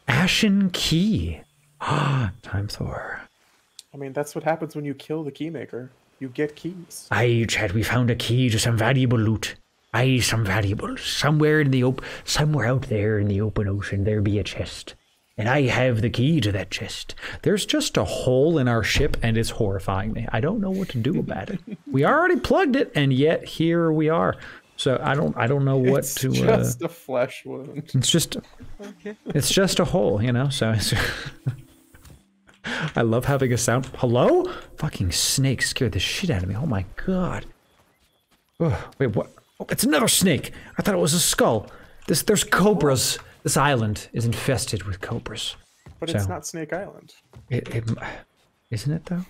Ashen key. Ah, Time Thrower. I mean, that's what happens when you kill the keymaker. You get keys. Aye, chat. We found a key to some valuable loot. Aye, some valuables. Somewhere in the op- somewhere out there in the open ocean, there be a chest. And I have the key to that chest. There's just a hole in our ship, and it's horrifying me. I don't know what to do about it. We already plugged it, and yet here we are. So I don't, I don't know what it's to. It's just uh, a flesh wound. It's just, okay. It's just a hole, you know. So it's, I love having a sound. Hello? Fucking snake scared the shit out of me. Oh my god. Oh, wait, what? Oh, it's another snake. I thought it was a skull. This, there's cobras. Oh. This island is infested with cobras. But so, it's not Snake Island. It, it, isn't it though?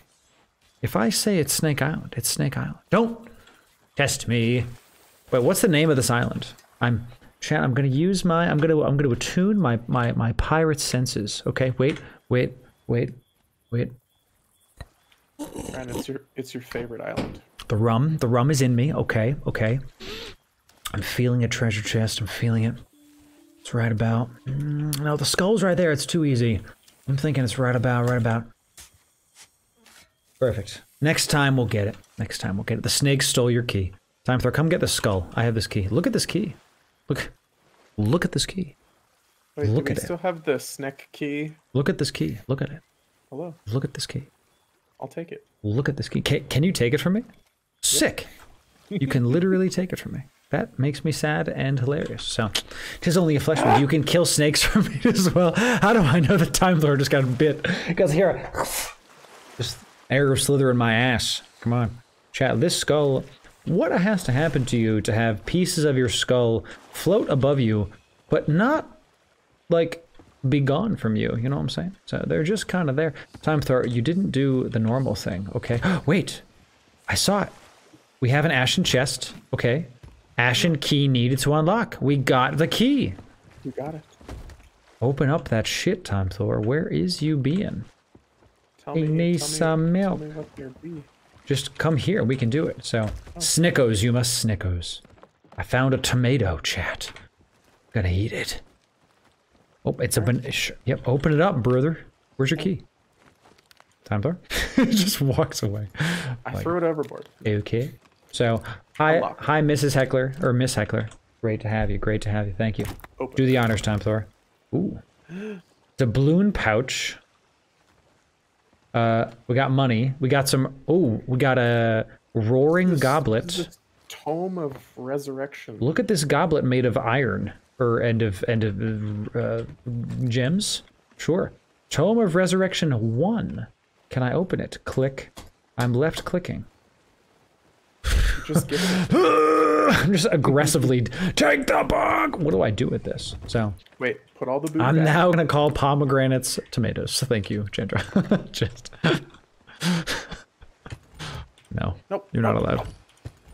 If I say it's Snake Island, it's Snake Island. Don't test me. But what's the name of this island? I'm, Chan, I'm gonna use my, I'm gonna, I'm gonna attune my, my, my pirate senses. Okay, wait, wait, wait, wait. And it's your, it's your favorite island. The rum, the rum is in me. Okay, okay. I'm feeling a treasure chest. I'm feeling it. It's right about, no, the skull's right there, it's too easy. I'm thinking it's right about, right about. Perfect. Next time we'll get it. Next time we'll get it. The snake stole your key. Time for, come get the skull. I have this key. Look at this key. Look, look at this key. Wait, look do we at still it. have the snake key? Look at this key. Look at it. Hello. Look at this key. I'll take it. Look at this key. Can, can you take it from me? Sick. Yep. You can literally take it from me. That makes me sad and hilarious. So, 'tis only a flesh wound. You can kill snakes for me as well. How do I know the Time Lord just got bit? Because here, just arrow slithering my ass. Come on, chat. This skull. What has to happen to you to have pieces of your skull float above you, but not like be gone from you? You know what I'm saying? So they're just kind of there. Time Thrower, you didn't do the normal thing. Okay. Wait, I saw it. We have an ashen chest. Okay. Ashen key needed to unlock. We got the key. You got it. Open up that shit, Time Thor. Where is you being? Tell me, me tell some me, milk. Tell me what there be. Just come here. We can do it. So, oh. Snickos, you must Snickos. I found a tomato, chat. Gonna eat it. Oh, it's All a right. ban- Yep, open it up, brother. Where's your key? Time Thor? Just walks away. I like, threw it overboard. Okay. So, hi, hi, Missus Heckler, or Miss Heckler. Great to have you, great to have you, thank you. Open. Do the honors, Time Thor. Ooh. Doubloon pouch. Uh, we got money. We got some, oh, we got a roaring this, goblet. This tome of resurrection. Look at this goblet made of iron, or end of, end of uh, gems. Sure. Tome of Resurrection one. Can I open it? Click. I'm left clicking. Just give it a I'm just aggressively take the bug. What do I do with this? So wait, put all the booze I'm back. Now gonna call pomegranates tomatoes. Thank you, Chandra. Just no, nope, you're not nope, allowed. Nope.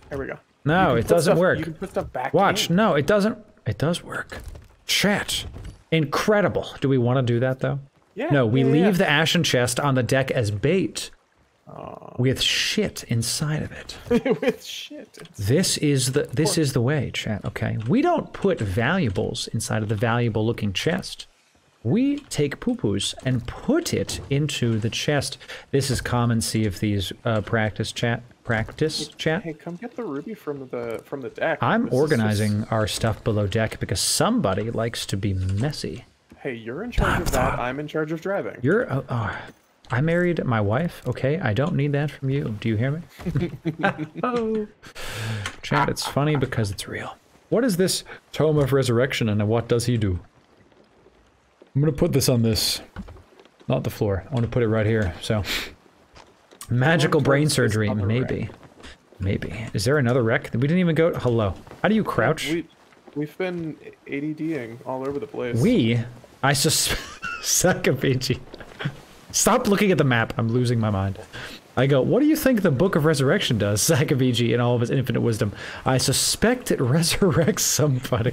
There we go. No, it doesn't stuff, work. You can put stuff back. Watch, in. No, it doesn't. It does work. Chat, incredible. Do we want to do that though? Yeah. No, we yeah, leave yeah. the ashen chest on the deck as bait. With shit inside of it. With shit. This is the this is the way, chat. Okay, we don't put valuables inside of the valuable-looking chest. We take poo-poos and put it into the chest. This is common Sea of Thieves uh, practice, chat. Practice, chat. Hey, come get the ruby from the from the deck. I'm this organizing just... our stuff below deck because somebody likes to be messy. Hey, you're in charge of that. I'm in charge of driving. You're. Oh, oh. I married my wife, okay? I don't need that from you. Do you hear me? Oh. Chat, it's funny because it's real. What is this Tome of Resurrection and what does he do? I'm gonna put this on this. Not the floor. I want to put it right here, so. Magical brain surgery, maybe. Wreck. Maybe. Is there another wreck? We didn't even go- Hello. How do you crouch? We, we've been A D D-ing all over the place. We? I suspect- Sakabichi. Stop looking at the map. I'm losing my mind. I go, what do you think the Book of Resurrection does, Sakaviji, in all of his infinite wisdom? I suspect it resurrects somebody.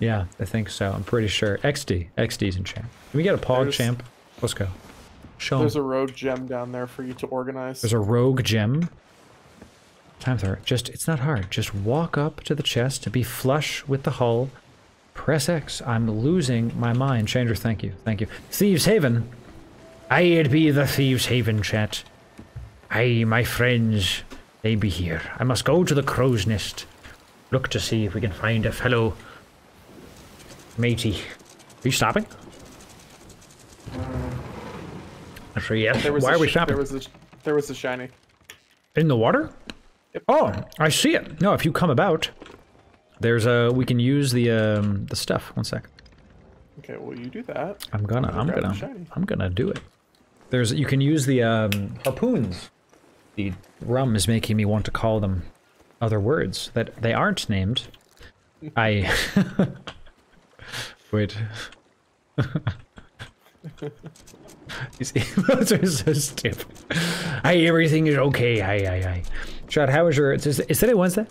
Yeah, I think so. I'm pretty sure. X D. X D's in champ. Can we get a pog there's, champ? Let's go. Show There's him. a rogue gem down there for you to organize. There's a rogue gem? Time Thrower. Just, it's not hard. Just walk up to the chest and be flush with the hull. Press X. I'm losing my mind. Chandra, thank you. Thank you. Thieves' Haven. I'd be the Thieves' Haven, chat. Aye, my friends. They be here. I must go to the crow's nest. Look to see if we can find a fellow matey. you stopping? Actually, yes. There was Why are we stopping? There was, a, there was a shiny. In the water? Yep. Oh, I see it. No, if you come about, there's a... We can use the, um, the stuff. One sec. Okay, well, you do that. I'm gonna, I'm gonna, I'm gonna do it. There's... You can use the, um, harpoons. The rum is making me want to call them other words that they aren't named. I... Wait. These emotes are so stupid. Hi, everything is okay. Hi, hi, hi. Chat, how was your... Is, is today Wednesday?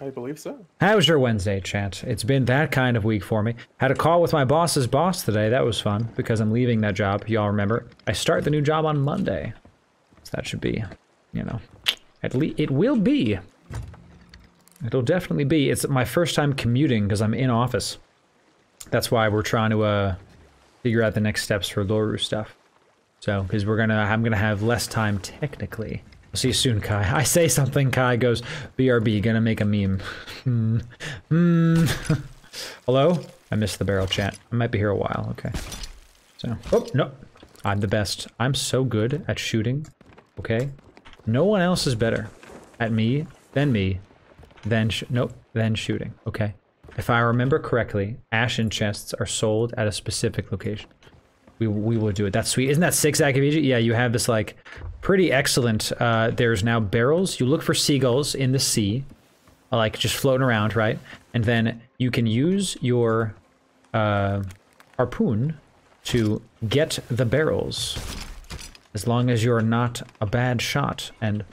I believe so. How was your Wednesday, chat? It's been that kind of week for me. Had a call with my boss's boss today. That was fun, because I'm leaving that job. Y'all remember. I start the new job on Monday. So that should be, you know... At least it will be. It'll definitely be. It's my first time commuting because I'm in office. That's why we're trying to uh, figure out the next steps for Loru stuff. So, because we're gonna, I'm gonna have less time technically. I'll see you soon, Kai. I say something, Kai goes, B R B, gonna make a meme. Hmm. Mm. Hello? I missed the barrel chat. I might be here a while. Okay. So, oh, no. I'm the best. I'm so good at shooting. Okay. No one else is better at me than me, than sh nope, than shooting. Okay, if I remember correctly, ashen chests are sold at a specific location. We we will do it. That's sweet, isn't that six, Akaviji? Yeah, you have this like pretty excellent. Uh, there's now barrels. You look for seagulls in the sea, like just floating around, right? And then you can use your uh, harpoon to get the barrels. As long as you're not a bad shot, and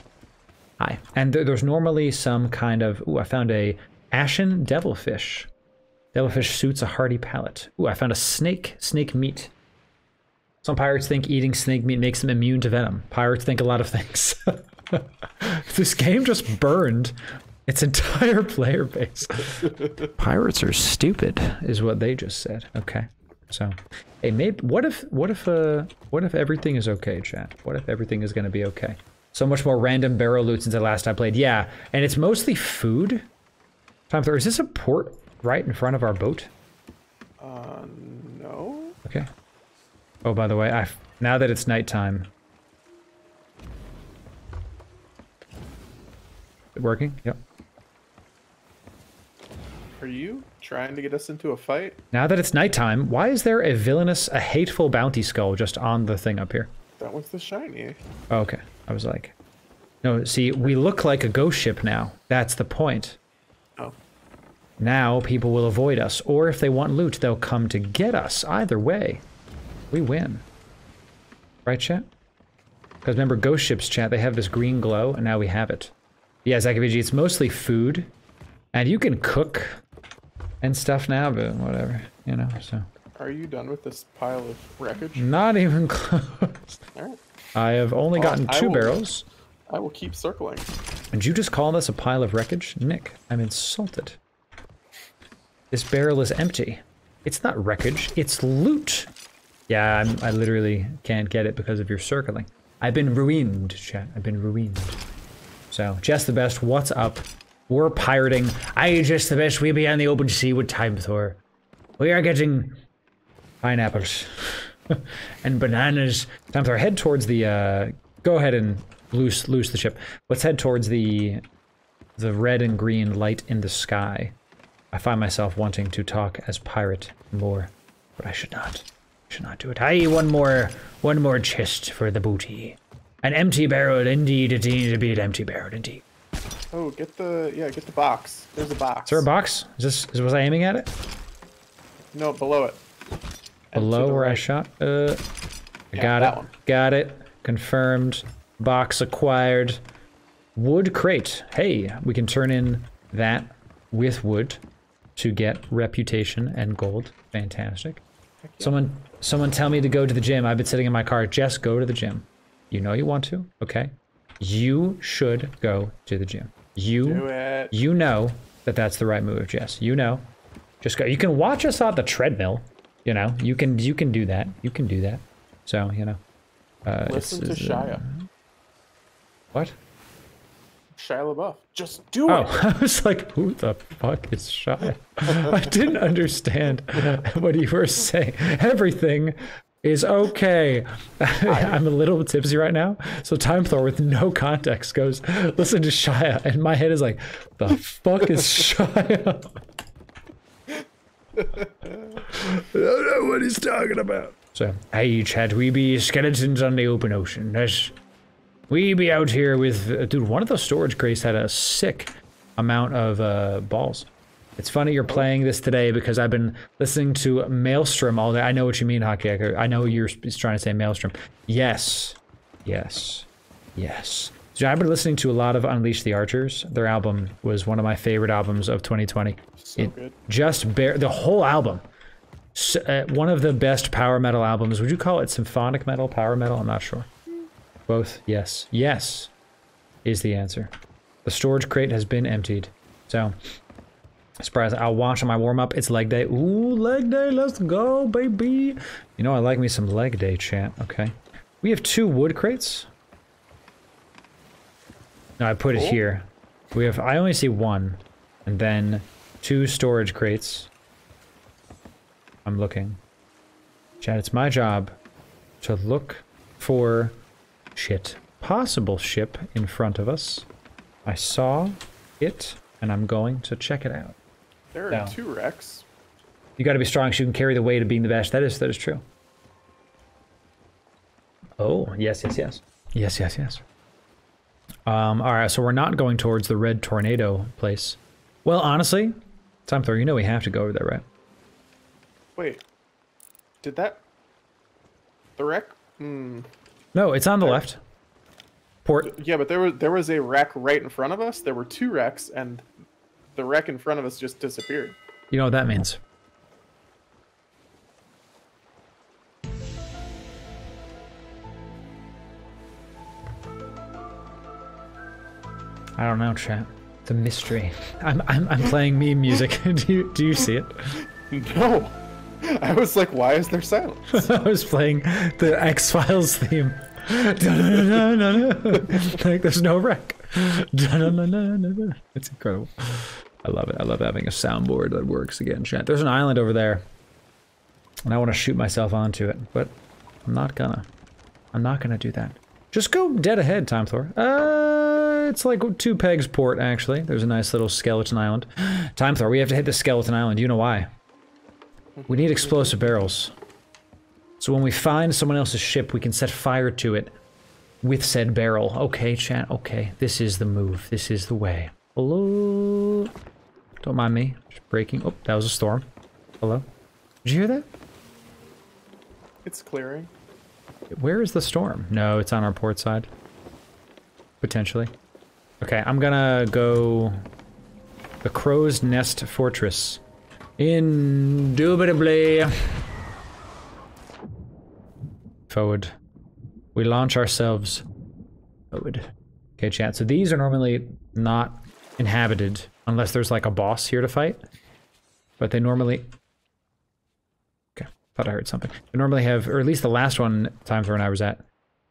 hi. And th there's normally some kind of... Ooh, I found a ashen devilfish. Devilfish suits a hearty palate. Ooh, I found a snake. Snake meat. Some pirates think eating snake meat makes them immune to venom. Pirates think a lot of things. This game just burned its entire player base. Pirates are stupid, is what they just said. Okay. So, hey, maybe, what if, what if, uh, what if everything is okay, chat? What if everything is gonna be okay? So much more random barrel loot since the last time I played. Yeah, and it's mostly food. Time for, is this a port right in front of our boat? Uh, no. Okay. Oh, by the way, I, now that it's nighttime. Is it working? Yep. Are you trying to get us into a fight? Now that it's nighttime, why is there a villainous, a hateful bounty skull just on the thing up here? That was the shiny. Oh, okay, I was like... No, see, we look like a ghost ship now. That's the point. Oh. Now people will avoid us, or if they want loot, they'll come to get us. Either way, we win. Right, chat? Because remember, ghost ships, chat, they have this green glow, and now we have it. Yeah, Zakaviji, it's mostly food, and you can cook... and stuff now, but whatever, you know, so. Are you done with this pile of wreckage? Not even close. Right. I have only well, gotten two I will, barrels. I will keep circling. Did you just call this a pile of wreckage? Nick, I'm insulted. This barrel is empty. It's not wreckage, it's loot. Yeah, I'm, I literally can't get it because of your circling. I've been ruined, chat. I've been ruined. So, Jess the best, what's up? We're pirating. I just the best. We be on the open sea with Time Thor. We are getting pineapples and bananas. Time Thor, head towards the. Uh, go ahead and loose loose the ship. Let's head towards the the red and green light in the sky. I find myself wanting to talk as pirate more, but I should not. I should not do it. Aye, one more one more chest for the booty. An empty barrel, indeed. It needs to be an empty barrel, indeed. Oh, get the, yeah, get the box. There's a box. Is there a box? Is this, is, was I aiming at it? No, below it. Below where right. I shot? Uh, I yeah, got it. One. Got it. Confirmed. Box acquired. Wood crate. Hey, we can turn in that with wood to get reputation and gold. Fantastic. Yeah. Someone, someone tell me to go to the gym. I've been sitting in my car. Jess, go to the gym. You know you want to? Okay. You should go to the gym. You, you know that that's the right move, Jess. You know, just go. You can watch us on the treadmill. You know, you can you can do that. You can do that. So you know. Uh, Listen it's, to it's, Shia. Uh, what? Shia LaBeouf. Just do oh, it. I was like, who the fuck is Shia? I didn't understand what you were saying. Everything is okay. I'm a little tipsy right now. So Time Thor with no context goes, listen to Shia. And my head is like, the fuck is Shia? I don't know what he's talking about. So, hey, Chad, we be skeletons on the open ocean. That's... We be out here with... Uh, dude, one of those storage crates had a sick amount of uh, balls. It's funny you're playing this today because I've been listening to Maelstrom all day. I know what you mean, Hockey. I know you're trying to say Maelstrom. Yes. Yes. Yes. So I've been listening to a lot of Unleash the Archers. Their album was one of my favorite albums of twenty twenty. So it good. Just bare... The whole album. So, uh, one of the best power metal albums. Would you call it symphonic metal, power metal? I'm not sure. Both. Yes. Yes is the answer. The storage crate has been emptied. So, surprise. I'll wash my warm-up. It's leg day. Ooh, leg day. Let's go, baby. You know, I like me some leg day chant. Okay. We have two wood crates. No, I put it oh. here. We have... I only see one. And then two storage crates. I'm looking. Chad, it's my job to look for shit. Possible ship in front of us. I saw it, and I'm going to check it out. There are now, two wrecks. You gotta be strong so you can carry the weight of being the best. That is, that is true. Oh, yes, yes, yes. Yes, yes, yes. Um, alright, so we're not going towards the red tornado place. Well, honestly, Time Thor, you know we have to go over there, right? Wait, did that... The wreck? Hmm. No, it's on the there. left. Port. Yeah, but there was, there was a wreck right in front of us. There were two wrecks, and the wreck in front of us just disappeared. You know what that means. I don't know, chat. It's a mystery. I'm, I'm, I'm playing meme music. do, you, do you see it? No. I was like, why is there silence? I was playing the X-Files theme. Like, there's no wreck. It's incredible. I love it. I love having a soundboard that works again, chat. There's an island over there. And I want to shoot myself onto it. But I'm not gonna. I'm not gonna do that. Just go dead ahead, Time Thor. Uh, it's like two pegs port, actually. There's a nice little skeleton island. Time Thor, we have to hit the skeleton island. You know why. We need explosive barrels. So when we find someone else's ship, we can set fire to it with said barrel. Okay, chat, okay. This is the move. This is the way. Hello? Don't mind me. Just breaking. Oh, that was a storm. Hello? Did you hear that? It's clearing. Where is the storm? No, it's on our port side. Potentially. Okay, I'm gonna go... The Crow's Nest Fortress. Indubitably. Forward. We launch ourselves. Forward. Okay, chat. So these are normally not inhabited unless there's like a boss here to fight. But they normally... Okay, thought I heard something. They normally have, or at least the last one Time Thor and I was at. I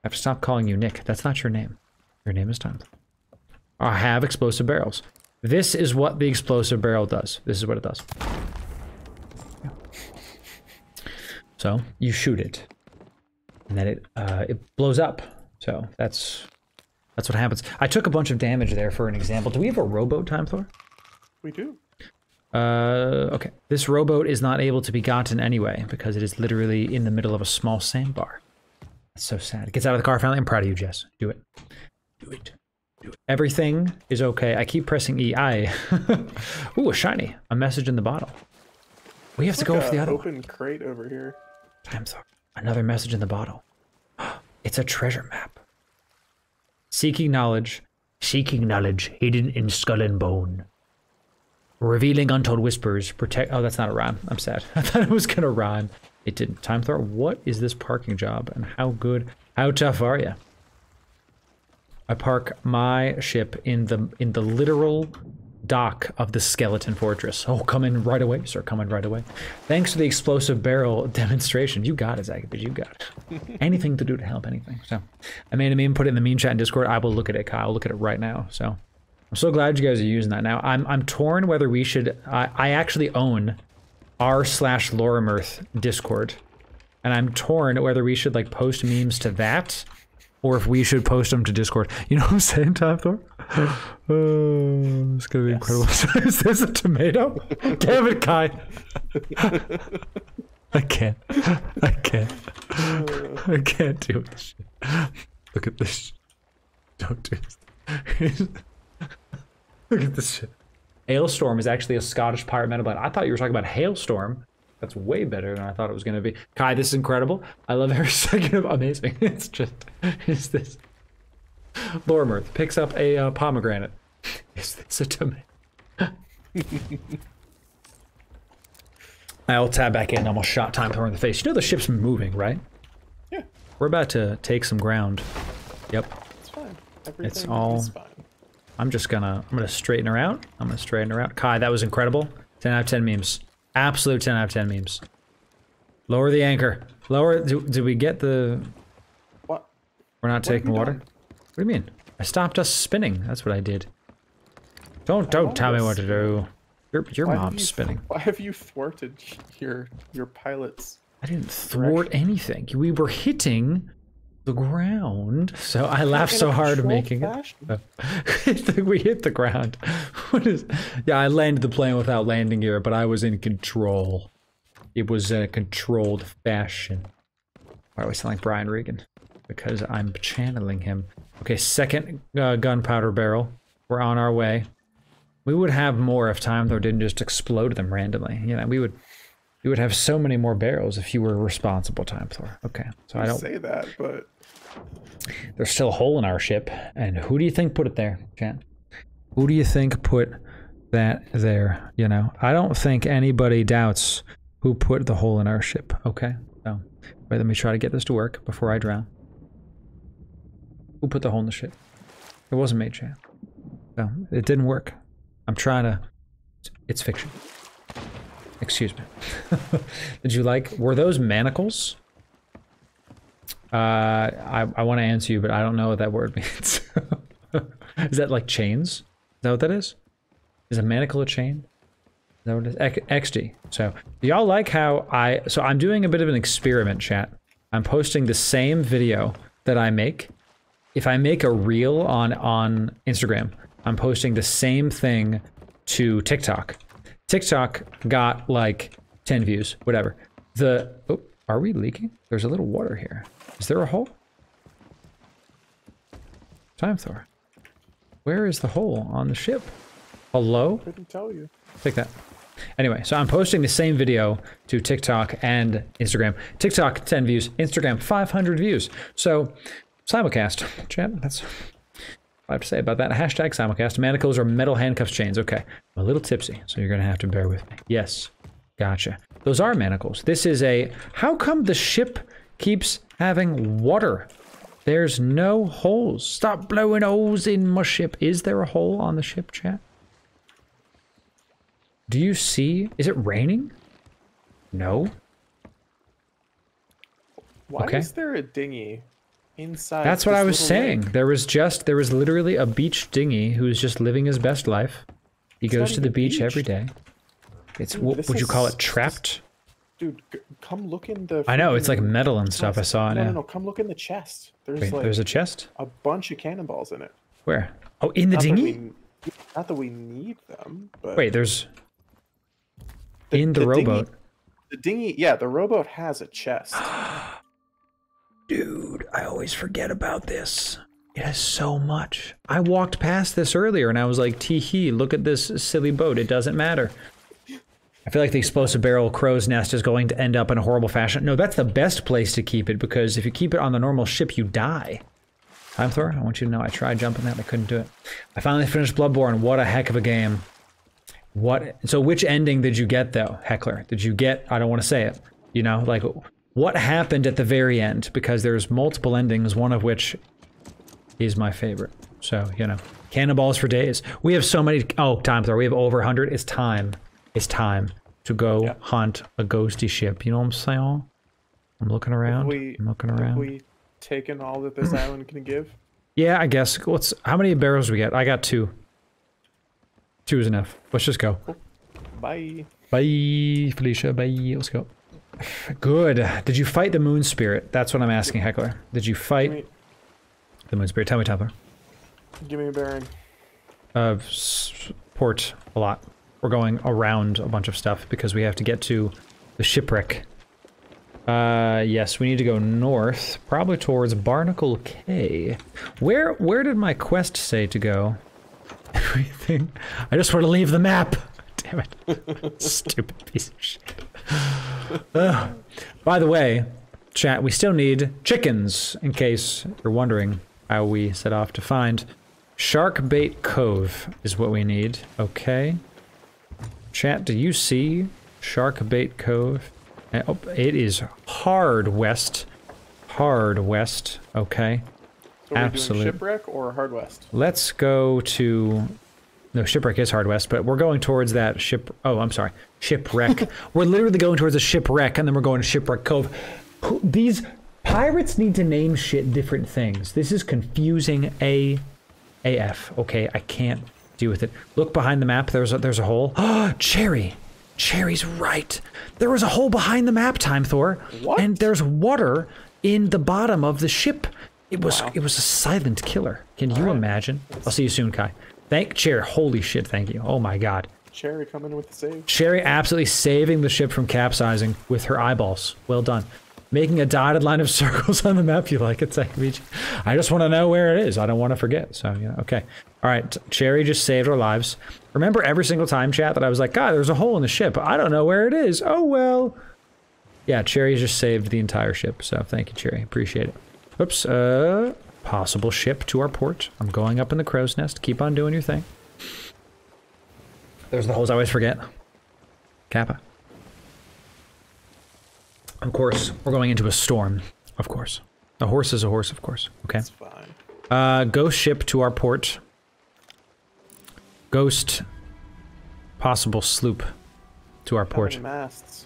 have to stop calling you Nick. That's not your name. Your name is Time Thor. I have explosive barrels. This is what the explosive barrel does. This is what it does. So you shoot it, and then it uh, it blows up. So that's that's what happens. I took a bunch of damage there for an example. Do we have a rowboat, Time Thor? We do. Uh, okay. This rowboat is not able to be gotten anyway because it is literally in the middle of a small sandbar. That's so sad. It gets out of the car finally. I'm proud of you, Jess. Do it. Do it. Do it. Everything is okay. I keep pressing E. I. Ooh, a shiny. A message in the bottle. We have it's to like go for the other open one. Crate over here. Time Thor. Another message in the bottle. It's a treasure map. Seeking knowledge. Seeking knowledge hidden in skull and bone. Revealing untold whispers. Protect. Oh, that's not a rhyme. I'm sad. I thought it was gonna rhyme. It didn't. Time Thor, what is this parking job? And how good? How tough are you? I park my ship in the in the literal dock of the skeleton fortress. Oh, come in right away, sir. Come in right away. Thanks to the explosive barrel demonstration. You got it, Zach, but you got it. Anything to do to help, anything. So I made a meme, put it in the meme chat in Discord. I will look at it, Kyle. I'll look at it right now. So I'm so glad you guys are using that now. I'm I'm torn whether we should. I, I actually own r slash Lorimerth Discord, and I'm torn whether we should like post memes to that, or if we should post them to Discord. You know what I'm saying, Topthor? Oh, it's gonna be yes. incredible. Is this a tomato? Damn it, Kai! I can't. I can't. I can't deal with this shit. Look at this. Don't do this. Look at this shit. Hailstorm is actually a Scottish pirate metal band. I thought you were talking about Hailstorm. That's way better than I thought it was going to be. Kai, this is incredible. I love every second of amazing. It's just, is this? Lorimerth picks up a uh, pomegranate. Is this a tomato? I'll tab back in. Almost shot time throwing in the face. You know the ship's moving, right? Yeah. We're about to take some ground. Yep. It's fine. Everything it's all. Is fine. I'm just gonna. I'm gonna straighten her out. I'm gonna straighten her out. Kai, that was incredible. ten out of ten memes. Absolute ten out of ten memes. Lower the anchor. Lower. Do, do we get the? What? We're not what taking water. Done? What do you mean? I stopped us spinning. That's what I did. Don't don't tell me what to do. Your your why mom's you, spinning. Why have you thwarted your your pilot's? I didn't thwart direction. anything. We were hitting the ground. So I laughed so hard making fashion. it. We hit the ground. What is? Yeah, I landed the plane without landing gear, but I was in control. It was in a controlled fashion. Why do I sound like Brian Regan? Because I'm channeling him. Okay, second uh, gunpowder barrel. We're on our way. We would have more if Timethor didn't just explode them randomly. You know, we would, we would have so many more barrels if you were responsible, Timethor. Okay, so I don't say that, but there's still a hole in our ship. And who do you think put it there, Chan? Who do you think put that there? You know, I don't think anybody doubts who put the hole in our ship. Okay, so wait, let me try to get this to work before I drown. Who put the hole in the ship? It wasn't me, Chan. No, it didn't work. I'm trying to. It's fiction. Excuse me. Did you like? Were those manacles? Uh, I I want to answer you, but I don't know what that word means. Is that like chains? Is that what that is? Is a manacle a chain? Is that what it is? X D. So y'all like how I? So I'm doing a bit of an experiment, chat. I'm posting the same video that I make. If I make a reel on on Instagram, I'm posting the same thing to TikTok. TikTok got like ten views, whatever. The oh, are we leaking? There's a little water here. Is there a hole? Timethor, where is the hole on the ship? Hello? I couldn't tell you. Take that. Anyway, so I'm posting the same video to TikTok and Instagram. TikTok ten views, Instagram five hundred views. So simulcast, chat. That's. I have to say about that. Hashtag simulcast. Manacles are metal handcuffs chains. Okay. I'm a little tipsy, so you're going to have to bear with me. Yes. Gotcha. Those are manacles. This is a... How come the ship keeps having water? There's no holes. Stop blowing holes in my ship. Is there a hole on the ship, chat? Do you see... Is it raining? No. Why okay. is there a dinghy? Inside That's what I was saying. Lake. There was just, there was literally a beach dinghy who is just living his best life. He it's goes to the beach, beach every day. It's, dude, what would you call it, trapped? Dude, come look in the... I know, it's like metal and stuff, I saw it. No, no, no, come look in the chest. There's Wait, like there's a chest? A bunch of cannonballs in it. Where? Oh, in the not dinghy? That we, not that we need them, but... Wait, there's... The, in the, the rowboat. Dinghy, the dinghy, yeah, the rowboat has a chest. Dude, I always forget about this. It has so much. I walked past this earlier and I was like, tee hee, look at this silly boat. It doesn't matter. I feel like the explosive barrel crow's nest is going to end up in a horrible fashion. No, that's the best place to keep it because if you keep it on the normal ship, you die. Timethor, I want you to know I tried jumping that and I couldn't do it. I finally finished Bloodborne. What a heck of a game. What? So which ending did you get though, Heckler? Did you get, I don't want to say it, you know, like... What happened at the very end? Because there's multiple endings, one of which is my favorite. So, you know, cannonballs for days. We have so many, oh, Timethor, we have over one hundred. It's time, it's time to go yeah. hunt a ghosty ship. You know what I'm saying? I'm looking around, we, I'm looking around. Have we taken all that this island can give? Yeah, I guess. What's, how many barrels do we get? I got two. Two is enough. Let's just go. Cool. Bye. Bye, Felicia. Bye. Let's go. Good. Did you fight the moon spirit? That's what I'm asking, Heckler. Did you fight me... the moon spirit? Tell me, Templar. Give me a bearing. Uh, port a lot. We're going around a bunch of stuff because we have to get to the shipwreck. Uh, yes, we need to go north, probably towards Barnacle Cay. Where, where did my quest say to go? Everything. I just want to leave the map. Damn it. Stupid piece of shit. Uh, by the way, chat, we still need chickens, in case you're wondering how we set off to find. Shark Bait Cove is what we need. Okay. Chat, do you see Shark Bait Cove? Oh, it is hard west. Hard west. Okay. So absolutely. Shipwreck or hard west? Let's go to... No, shipwreck is hard west, but we're going towards that ship... Oh, I'm sorry. Shipwreck. We're literally going towards a shipwreck, and then we're going to Shipwreck Cove. These pirates need to name shit different things. This is confusing A... AF. Okay, I can't deal with it. Look behind the map. There's a, there's a hole. Oh, Cherry! Cherry's right. There was a hole behind the map, Time Thor. What? And there's water in the bottom of the ship. It was, wow. It was a silent killer. Can All you right. imagine? I'll see you soon, Kai. Thank Cherry. Holy shit, thank you. Oh my god. Cherry coming in with the save. Cherry absolutely saving the ship from capsizing with her eyeballs. Well done. Making a dotted line of circles on the map. You like it, Sakubichi? I just want to know where it is. I don't want to forget. So, you know, okay. All right. Cherry just saved our lives. Remember every single time, chat, that I was like, God, there's a hole in the ship. I don't know where it is. Oh, well. Yeah, Cherry just saved the entire ship. So, thank you, Cherry. Appreciate it. Oops. Uh, possible ship to our port. I'm going up in the crow's nest. Keep on doing your thing. There's the holes I always forget. Kappa. Of course, we're going into a storm. Of course. A horse is a horse, of course. Okay. That's fine. Uh, ghost ship to our port. Ghost possible sloop to our port. Masts.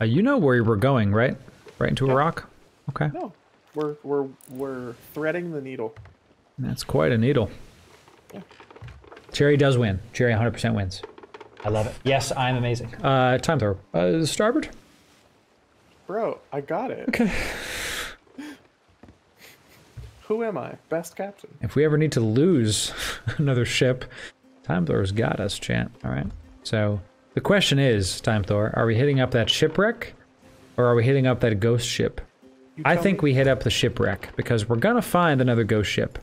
Uh, you know where we're going, right? Right into a no. rock? Okay. No. We're, we're, we're threading the needle. That's quite a needle. Yeah. Cherry does win. Cherry one hundred percent wins. I love it. Yes, I'm amazing. Uh, time throw. Uh, starboard? Bro, I got it. Okay. Who am I? Best captain. If we ever need to lose another ship, Time Thor's got us, chat. All right. So the question is, Time Thor, are we hitting up that shipwreck, or are we hitting up that ghost ship? I think we hit up the shipwreck because we're gonna find another ghost ship.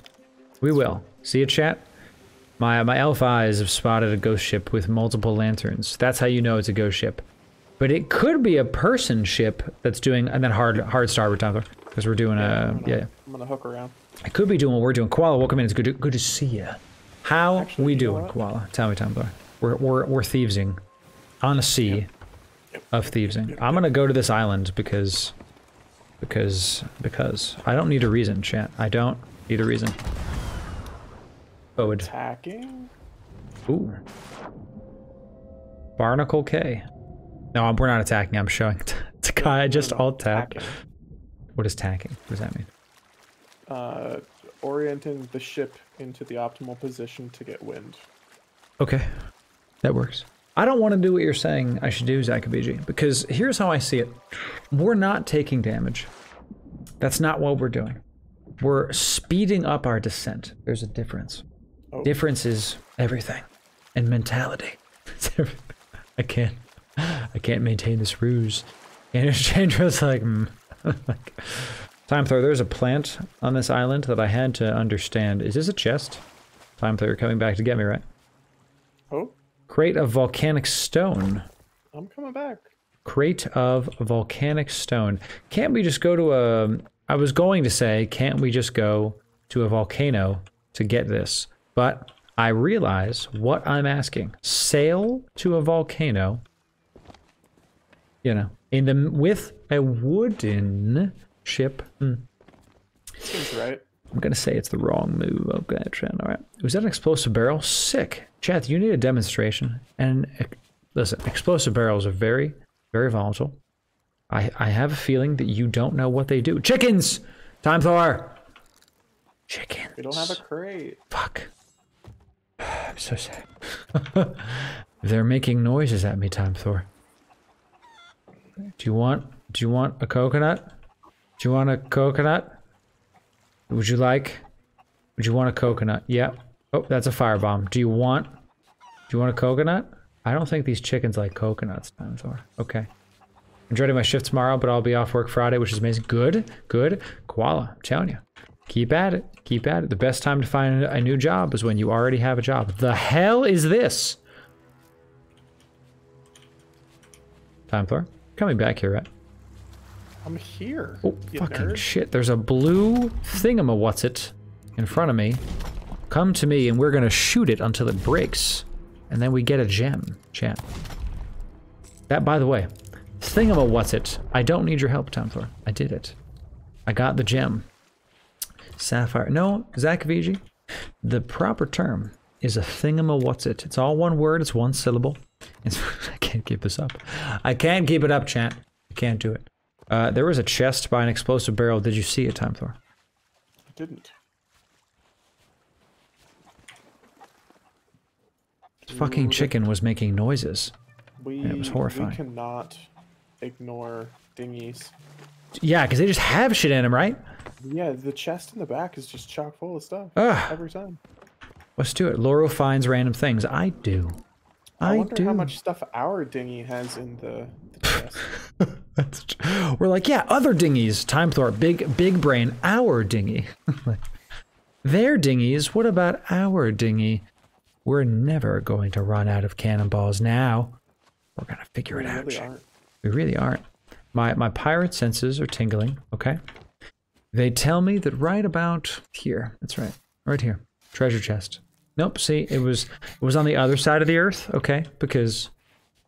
We will. See it, chat. My my elf eyes have spotted a ghost ship with multiple lanterns. That's how you know it's a ghost ship. But it could be a person ship that's doing, and then hard hard starboard, Tyler, because we're doing yeah, a I'm gonna, yeah. I'm gonna hook around. It could be doing what we're doing. Koala, welcome in. It's good to, good to see you. How Actually, we doing, Koala? Tell me, Tyler. We're we're we're thievesing, on a sea yep. Yep. of thievesing. Yep. I'm gonna go to this island because, because because I don't need a reason, chat. I don't need a reason. Ode. Attacking. Ooh. Barnacle Cay. No, we're not attacking, I'm showing to Kai, I just alt-tapped. What is tacking? What does that mean? Uh, orienting the ship into the optimal position to get wind. Okay, that works. I don't want to do what you're saying I should do, Zakabiji, because here's how I see it. We're not taking damage. That's not what we're doing. We're speeding up our descent. There's a difference. Oh. Difference is everything. And mentality. I can't. I can't maintain this ruse. And Chandra's like, mm. like, Time Thrower, there's a plant on this island that I had to understand. Is this a chest? Time Thrower, you're coming back to get me, right? Oh? Crate of volcanic stone. I'm coming back. Crate of volcanic stone. Can't we just go to a... I was going to say, can't we just go to a volcano to get this? But I realize what I'm asking. Sail to a volcano... You know, in the with a wooden ship. Mm. Seems right. I'm gonna say it's the wrong move. Okay, Trent. All right. Was that an explosive barrel? Sick, Chad. You need a demonstration. And uh, listen, explosive barrels are very, very volatile. I I have a feeling that you don't know what they do. Chickens. Time Thor. Chickens. We don't have a crate. Fuck. I'm so sad. They're making noises at me, Time Thor. Do you want, do you want a coconut? Do you want a coconut? Would you like, would you want a coconut? Yeah. Oh, that's a firebomb. Do you want, do you want a coconut? I don't think these chickens like coconuts, Time Thor. Okay. I'm dreading my shift tomorrow, but I'll be off work Friday, which is amazing. Good, good. Koala, I'm telling you. Keep at it, keep at it. The best time to find a new job is when you already have a job. The hell is this? Time Thor, coming back here, right? I'm here. Oh, fucking nerd. Shit. There's a blue thingamawatzit in front of me. Come to me and we're gonna shoot it until it breaks. And then we get a gem, chat. That, by the way, thingamawatzit. I don't need your help, Time Thor. I did it. I got the gem. Sapphire. No, Zakaviji. The proper term is a thingamawatzit. It's all one word. It's one syllable. It's, I can't keep this up. I can't keep it up, chat. I can't do it. Uh, there was a chest by an explosive barrel. Did you see it, Time Thor? I didn't. This fucking chicken was making noises. We, and it was horrifying. We cannot ignore dingies. Yeah, because they just have shit in them, right? Yeah, the chest in the back is just chock full of stuff. Ugh. Every time. Let's do it. Laurel finds random things. I do. I, I wonder do. how much stuff our dinghy has in the, the chest. That's true. We're like, yeah, other dinghies. Time Thor, big, big brain, our dinghy. Like, their dinghies, what about our dinghy? We're never going to run out of cannonballs now. We're going to figure we it really out. Aren't. We really aren't. My, my pirate senses are tingling, okay? They tell me that right about here, that's right, right here, treasure chest. Nope, see, it was, it was on the other side of the earth, okay? Because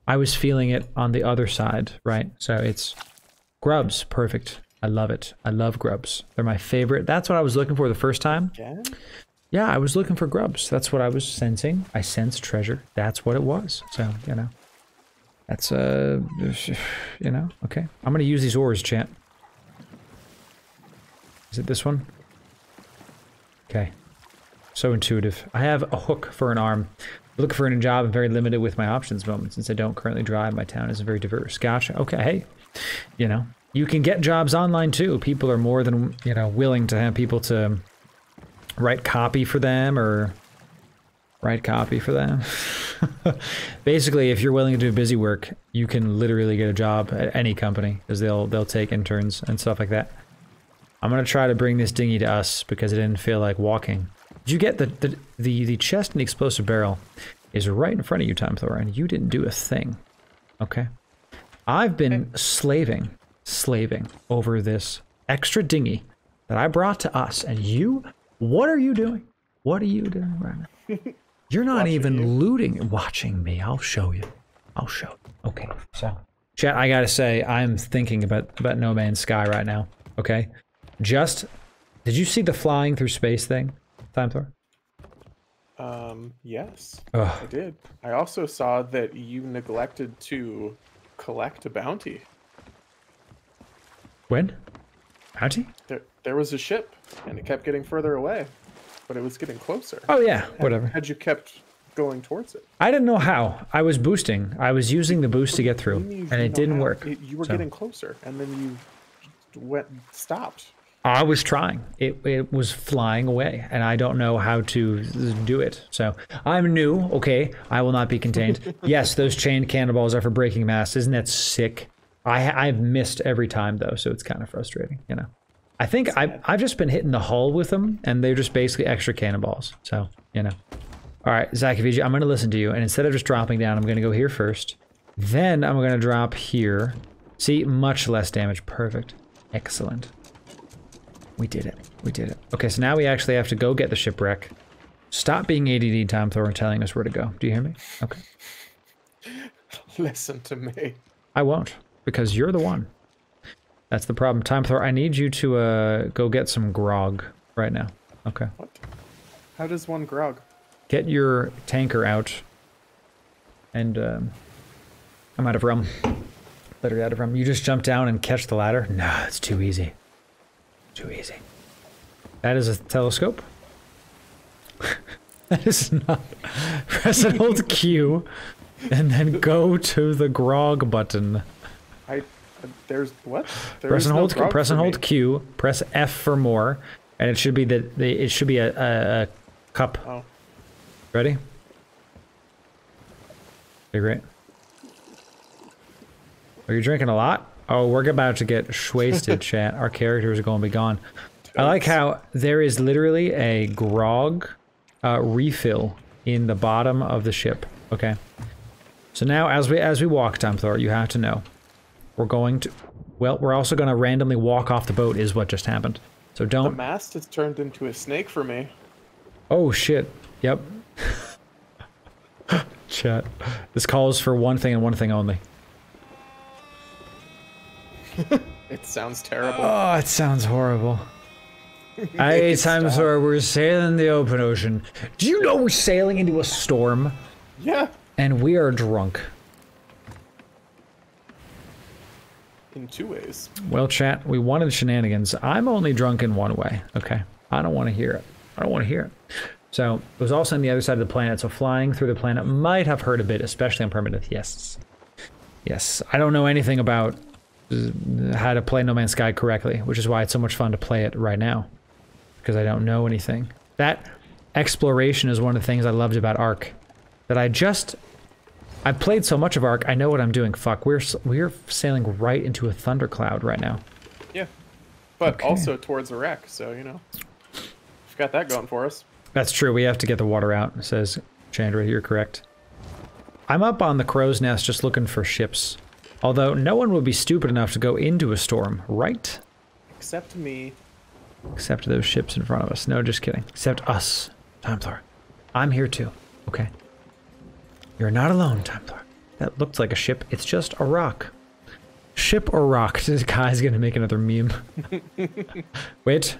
I was feeling it on the other side, right? So it's grubs, perfect. I love it. I love grubs. They're my favorite. That's what I was looking for the first time. Yeah, yeah, I was looking for grubs. That's what I was sensing. I sensed treasure. That's what it was. So, you know, that's, uh, you know, okay. I'm going to use these oars, chat. Is it this one? Okay. So intuitive. I have a hook for an arm. Looking for a new job, I'm very limited with my options moment since I don't currently drive. My town isn't very diverse. Gotcha. Okay. Hey, you know, you can get jobs online too. People are more than, you know, willing to have people to write copy for them or write copy for them. Basically, if you're willing to do busy work, you can literally get a job at any company because they'll, they'll take interns and stuff like that. I'm going to try to bring this dinghy to us because it didn't feel like walking. Did you get the, the the the chest and the explosive barrel is right in front of you, Time Thor, and you didn't do a thing. Okay, I've been slaving, slaving over this extra dinghy that I brought to us, and you, what are you doing? What are you doing right now? You're not even you. looting. Watching me, I'll show you. I'll show you. Okay, so chat, I gotta say, I'm thinking about about No Man's Sky right now. Okay, just did you see the flying through space thing? Time Thor? Um, yes, Ugh. I did. I also saw that you neglected to collect a bounty. When? Bounty? There, there was a ship, and it kept getting further away, but it was getting closer. Oh yeah, whatever. Had, had you kept going towards it? I didn't know how. I was boosting. I was using the boost to get through, and it didn't how. work. It, you were so. getting closer, and then you went stopped. I was trying. It, it was flying away, and I don't know how to do it. So I'm new. Okay, I will not be contained. Yes, those chained cannonballs are for breaking mass. Isn't that sick? I, I've missed every time though, so it's kind of frustrating. You know, I think I, I've just been hitting the hull with them, and they're just basically extra cannonballs. So you know, all right, Zakaviji, I'm going to listen to you, and instead of just dropping down, I'm going to go here first. Then I'm going to drop here. See, much less damage. Perfect. Excellent. We did it. We did it. Okay, so now we actually have to go get the shipwreck. Stop being A D D, Time Thor, and telling us where to go. Do you hear me? Okay. Listen to me. I won't, because you're the one. That's the problem. Time Thor, I need you to uh, go get some grog right now. Okay. What? How does one grog? Get your tanker out. And um, I'm out of rum. Literally out of rum. You just jump down and catch the ladder? No, it's too easy. Too easy. That is a telescope. That is not... Press and hold Q, and then go to the grog button. I... Uh, there's... what? There press and no hold, press and hold Q, press F for more, and it should be the... the it should be a, a, a cup. Oh. Ready? Okay, great. Are you drinking a lot? Oh, we're about to get shwasted, chat. Our characters are going to be gone. Totes. I like how there is literally a grog uh, refill in the bottom of the ship. Okay. So now, as we as we walk, Domthor, you have to know. We're going to... Well, we're also going to randomly walk off the boat is what just happened. So don't... The mast has turned into a snake for me. Oh, shit. Yep. Chat. This calls for one thing and one thing only. It sounds terrible. Oh, it sounds horrible. I hate times where we're sailing the open ocean. Do you know we're sailing into a storm? Yeah. And we are drunk. In two ways. Well, chat, we wanted shenanigans. I'm only drunk in one way. Okay. I don't want to hear it. I don't want to hear it. So, it was also on the other side of the planet, so flying through the planet might have hurt a bit, especially on Permadeath. Yes. Yes. I don't know anything about how to play No Man's Sky correctly, which is why it's so much fun to play it right now, because I don't know anything. That exploration is one of the things I loved about Ark, that I just I've played so much of Ark, I know what I'm doing. Fuck, we're we're sailing right into a thundercloud right now. Yeah, but okay. Also towards a wreck, so you know we've got that going for us. That's true. We have to get the water out. It says Chandra, you're correct. I'm up on the crow's nest just looking for ships. Although, no one would be stupid enough to go into a storm, right? Except me. Except those ships in front of us. No, just kidding. Except us, Domthor. I'm here too, okay? You're not alone, Domthor. That looked like a ship. It's just a rock. Ship or rock? This guy's gonna make another meme. Wait.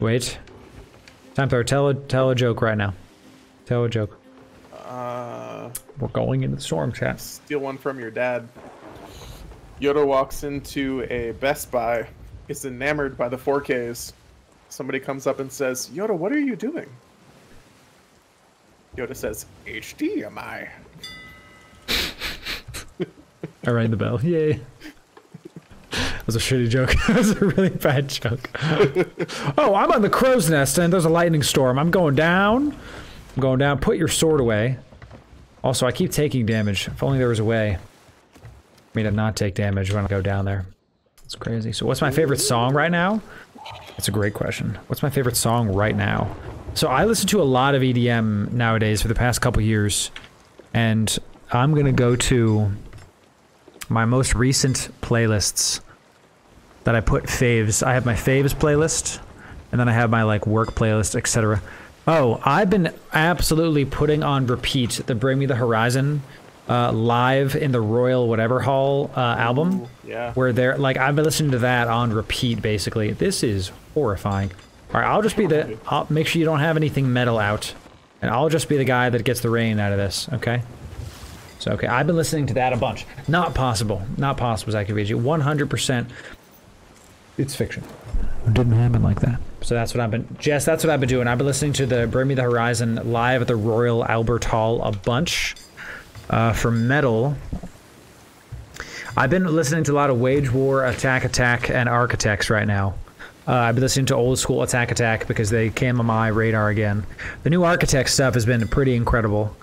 Wait. Domthor, tell a, tell a joke right now. Tell a joke. Uh, We're going into the storm, chat. Steal one from your dad. Yoda walks into a Best Buy, is enamored by the four Ks. Somebody comes up and says, Yoda, what are you doing? Yoda says, H D am I. I rang the bell. Yay. That was a shitty joke. That was a really bad joke. Oh, I'm on the crow's nest and there's a lightning storm. I'm going down. I'm going down. Put your sword away. Also, I keep taking damage. If only there was a way for me to not take damage when I go down there. It's crazy. So what's my favorite song right now? That's a great question. What's my favorite song right now? So I listen to a lot of E D M nowadays for the past couple years. And I'm going to go to my most recent playlists that I put faves. I have my faves playlist. And then I have my like work playlist, et cetera. Oh, I've been absolutely putting on repeat the Bring Me the Horizon uh, live in the Royal Whatever Hall uh, album. Ooh, yeah. Where they're like, I've been listening to that on repeat basically. This is horrifying. All right, I'll just be the. I'll make sure you don't have anything metal out, and I'll just be the guy that gets the rain out of this. Okay. So okay, I've been listening to that a bunch. Not possible. Not possible, Zakuviji. One hundred percent. It's fiction. It didn't happen like that. So that's what I've been, Jess, that's what I've been doing. I've been listening to the Bring Me the Horizon live at the Royal Albert Hall a bunch. Uh, for metal, I've been listening to a lot of Wage War, Attack Attack, and Architects right now. Uh, I've been listening to old school Attack Attack because they came on my radar again. The new Architects stuff has been pretty incredible.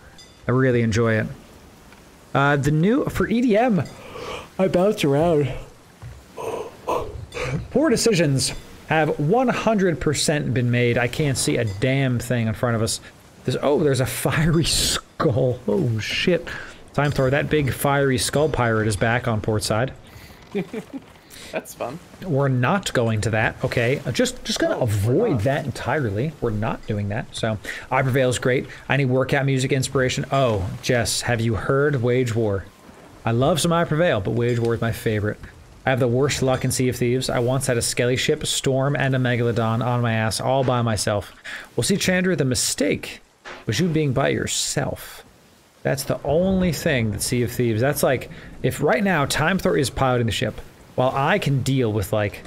I really enjoy it. Uh, the new, for E D M, I bounce around. Poor decisions have one hundred percent been made. I can't see a damn thing in front of us. There's, oh, there's a fiery skull. Oh, shit. Timethor, that big fiery skull pirate is back on port side. That's fun. We're not going to that. Okay, just just gonna oh, avoid that entirely. We're not doing that. So, I Prevail is great. I need workout music inspiration. Oh, Jess, have you heard Wage War? I love some I Prevail, but Wage War is my favorite. I have the worst luck in Sea of Thieves. I once had a Skelly ship, Storm, and a Megalodon on my ass all by myself. Well, see, Chandra, the mistake was you being by yourself. That's the only thing that Sea of Thieves... That's like, if right now Timethor is piloting the ship, while I can deal with, like,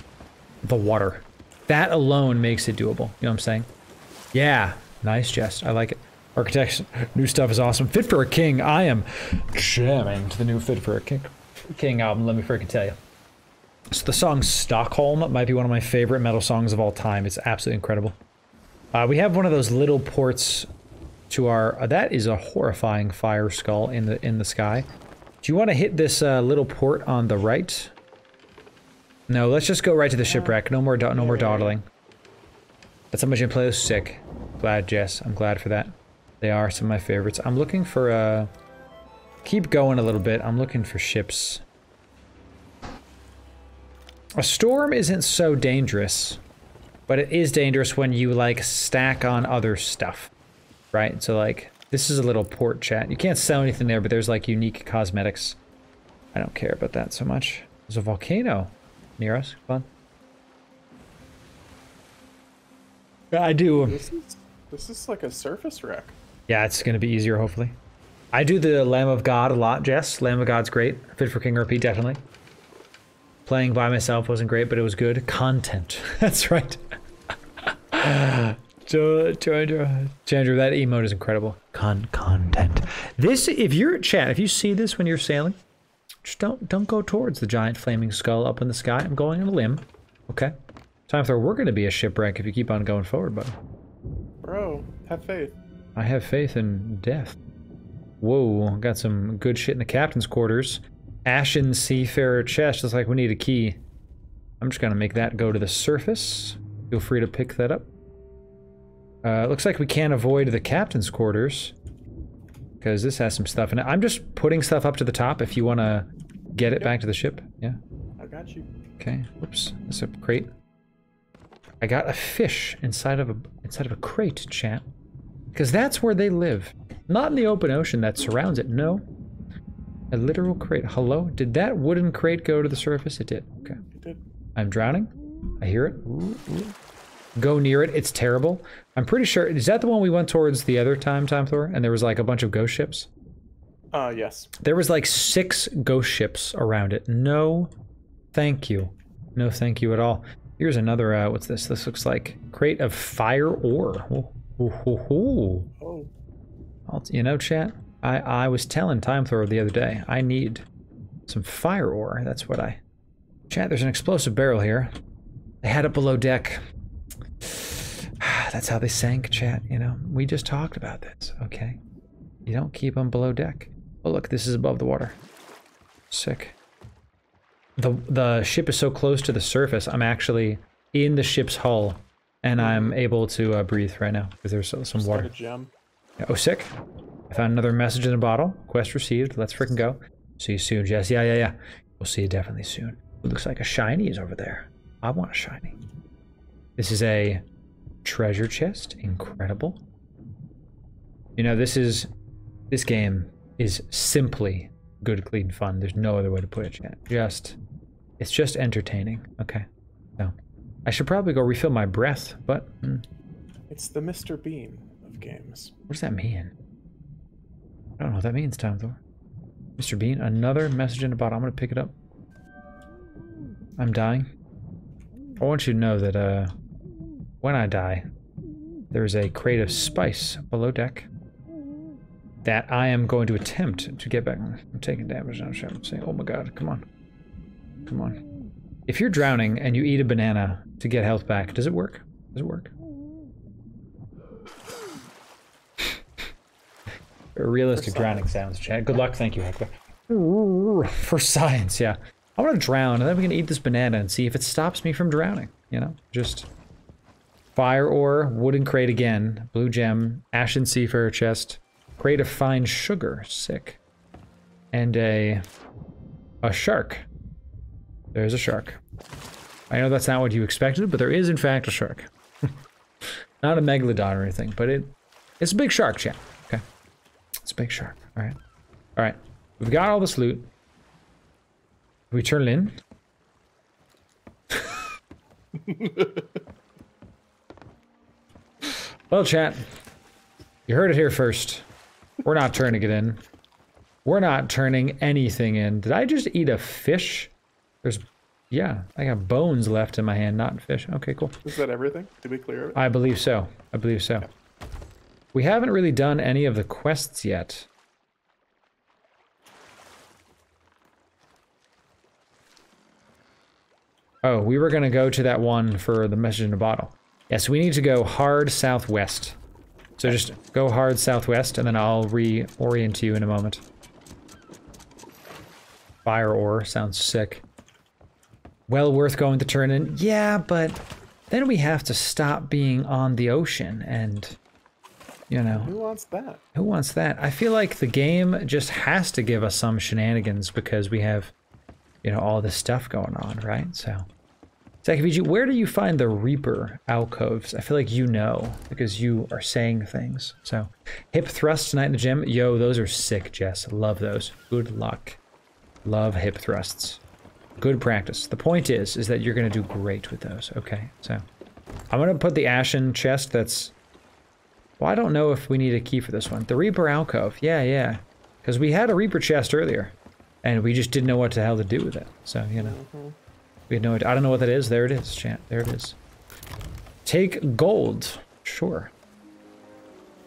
the water. That alone makes it doable. You know what I'm saying? Yeah. Nice jest. I like it. Architects, new stuff is awesome. Fit for a King. I am jamming to the new Fit for a King King album, let me freaking tell you. So the song Stockholm might be one of my favorite metal songs of all time. It's absolutely incredible. Uh, we have one of those little ports to our... Uh, that is a horrifying fire skull in the in the sky. Do you want to hit this uh, little port on the right? No, let's just go right to the shipwreck. No more, do no more dawdling. That's how much you play. Sick. Glad, Jess. I'm glad for that. They are some of my favorites. I'm looking for uh keep going a little bit. I'm looking for ships. A storm isn't so dangerous, but it is dangerous when you like stack on other stuff, right? So like this is a little port chat. You can't sell anything there, but there's like unique cosmetics. I don't care about that so much. There's a volcano near us. Come on. I do. This is, this is like a surface wreck. Yeah, it's going to be easier, hopefully. I do the Lamb of God a lot, Jess. Lamb of God's great. Fit for King R P, definitely. Playing by myself wasn't great, but it was good. Content. That's right. Chandra, that emote is incredible. Con content. This, if you're, chat, if you see this when you're sailing, just don't, don't go towards the giant flaming skull up in the sky. I'm going on a limb. Okay. Time for, we're going to be a shipwreck if you keep on going forward, buddy. Bro, have faith. I have faith in death. Whoa, got some good shit in the captain's quarters. Ashen Seafarer chest. It's like we need a key. I'm just gonna make that go to the surface. Feel free to pick that up. Uh, looks like we can't avoid the captain's quarters because this has some stuff in it. I'm just putting stuff up to the top. If you wanna get it yep. back to the ship, yeah. I got you. Okay. Whoops. That's a crate. I got a fish inside of a inside of a crate, chat. Because that's where they live. Not in the open ocean that surrounds it, no. A literal crate. Hello? Did that wooden crate go to the surface? It did. Okay. It did. I'm drowning. I hear it. Ooh, ooh. Go near it. It's terrible. I'm pretty sure. Is that the one we went towards the other time, Time Thor? And there was like a bunch of ghost ships? Uh, yes. There was like six ghost ships around it. No thank you. No thank you at all. Here's another, uh, what's this? This looks like crate of fire ore. Ooh. Ooh, hoo, hoo. Oh. I'll, you know, chat, I, I was telling Timethrower the other day, I need some fire ore. That's what I... Chat, there's an explosive barrel here. They had it below deck. That's how they sank, chat, you know. We just talked about this, okay? You don't keep them below deck. Oh, look, this is above the water. Sick. The, the ship is so close to the surface, I'm actually in the ship's hull. And I'm able to uh, breathe right now because there's some Just water. Like a gem. Yeah, oh, sick. I found another message in a bottle. Quest received. Let's freaking go. See you soon, Jess. Yeah, yeah, yeah. We'll see you definitely soon. It looks like a shiny is over there. I want a shiny. This is a treasure chest. Incredible. You know, this is... This game is simply good, clean fun. There's no other way to put it, chat. Just... It's just entertaining. Okay. No. I should probably go refill my breath, but... Mm. It's the Mister Bean of games. What does that mean? I don't know what that means, Tom Thor. Mister Bean, another message in a bottle. I'm gonna pick it up. I'm dying. I want you to know that, uh... when I die, there's a crate of spice below deck that I am going to attempt to get back on. I'm taking damage now, I'm saying, oh my god, come on. Come on. If you're drowning and you eat a banana to get health back, does it work? Does it work? Realistic drowning sounds, chat. Good luck, thank you, Hector. For science, yeah. I want to drown, and then we can eat this banana and see if it stops me from drowning, you know? Just... Fire ore, wooden crate again, blue gem, ashen seafarer chest, crate of fine sugar, sick. And a... a shark. There's a shark. I know that's not what you expected, but there is in fact a shark. Not a megalodon or anything, but it it's a big shark, chat. Okay. It's a big shark. Alright. Alright. We've got all this loot. We turn it in. Well, chat. You heard it here first. We're not turning it in. We're not turning anything in. Did I just eat a fish? There's, yeah, I got bones left in my hand, not fish. Okay, cool. Is that everything? Did we clear it? I believe so. I believe so. Yeah. We haven't really done any of the quests yet. Oh, we were going to go to that one for the message in a bottle. Yes, we need to go hard southwest. So just go hard southwest, and then I'll reorient you in a moment. Fire ore sounds sick. Well worth going to turn in. Yeah, but then we have to stop being on the ocean, and, you know. Who wants that? Who wants that? I feel like the game just has to give us some shenanigans because we have, you know, all this stuff going on, right? So, Sakaviji, where do you find the Reaper alcoves? I feel like you know, because you are saying things. So, hip thrusts tonight in the gym. Yo, those are sick, Jess. Love those. Good luck. Love hip thrusts. Good practice. The point is, is that you're going to do great with those. Okay, so I'm going to put the ashen chest that's... Well, I don't know if we need a key for this one. The Reaper alcove. Yeah, yeah. Because we had a Reaper chest earlier, and we just didn't know what the hell to do with it. So, you know. Mm-hmm. We had no idea. I don't know what that is. There it is, chat. There it is. Take gold. Sure.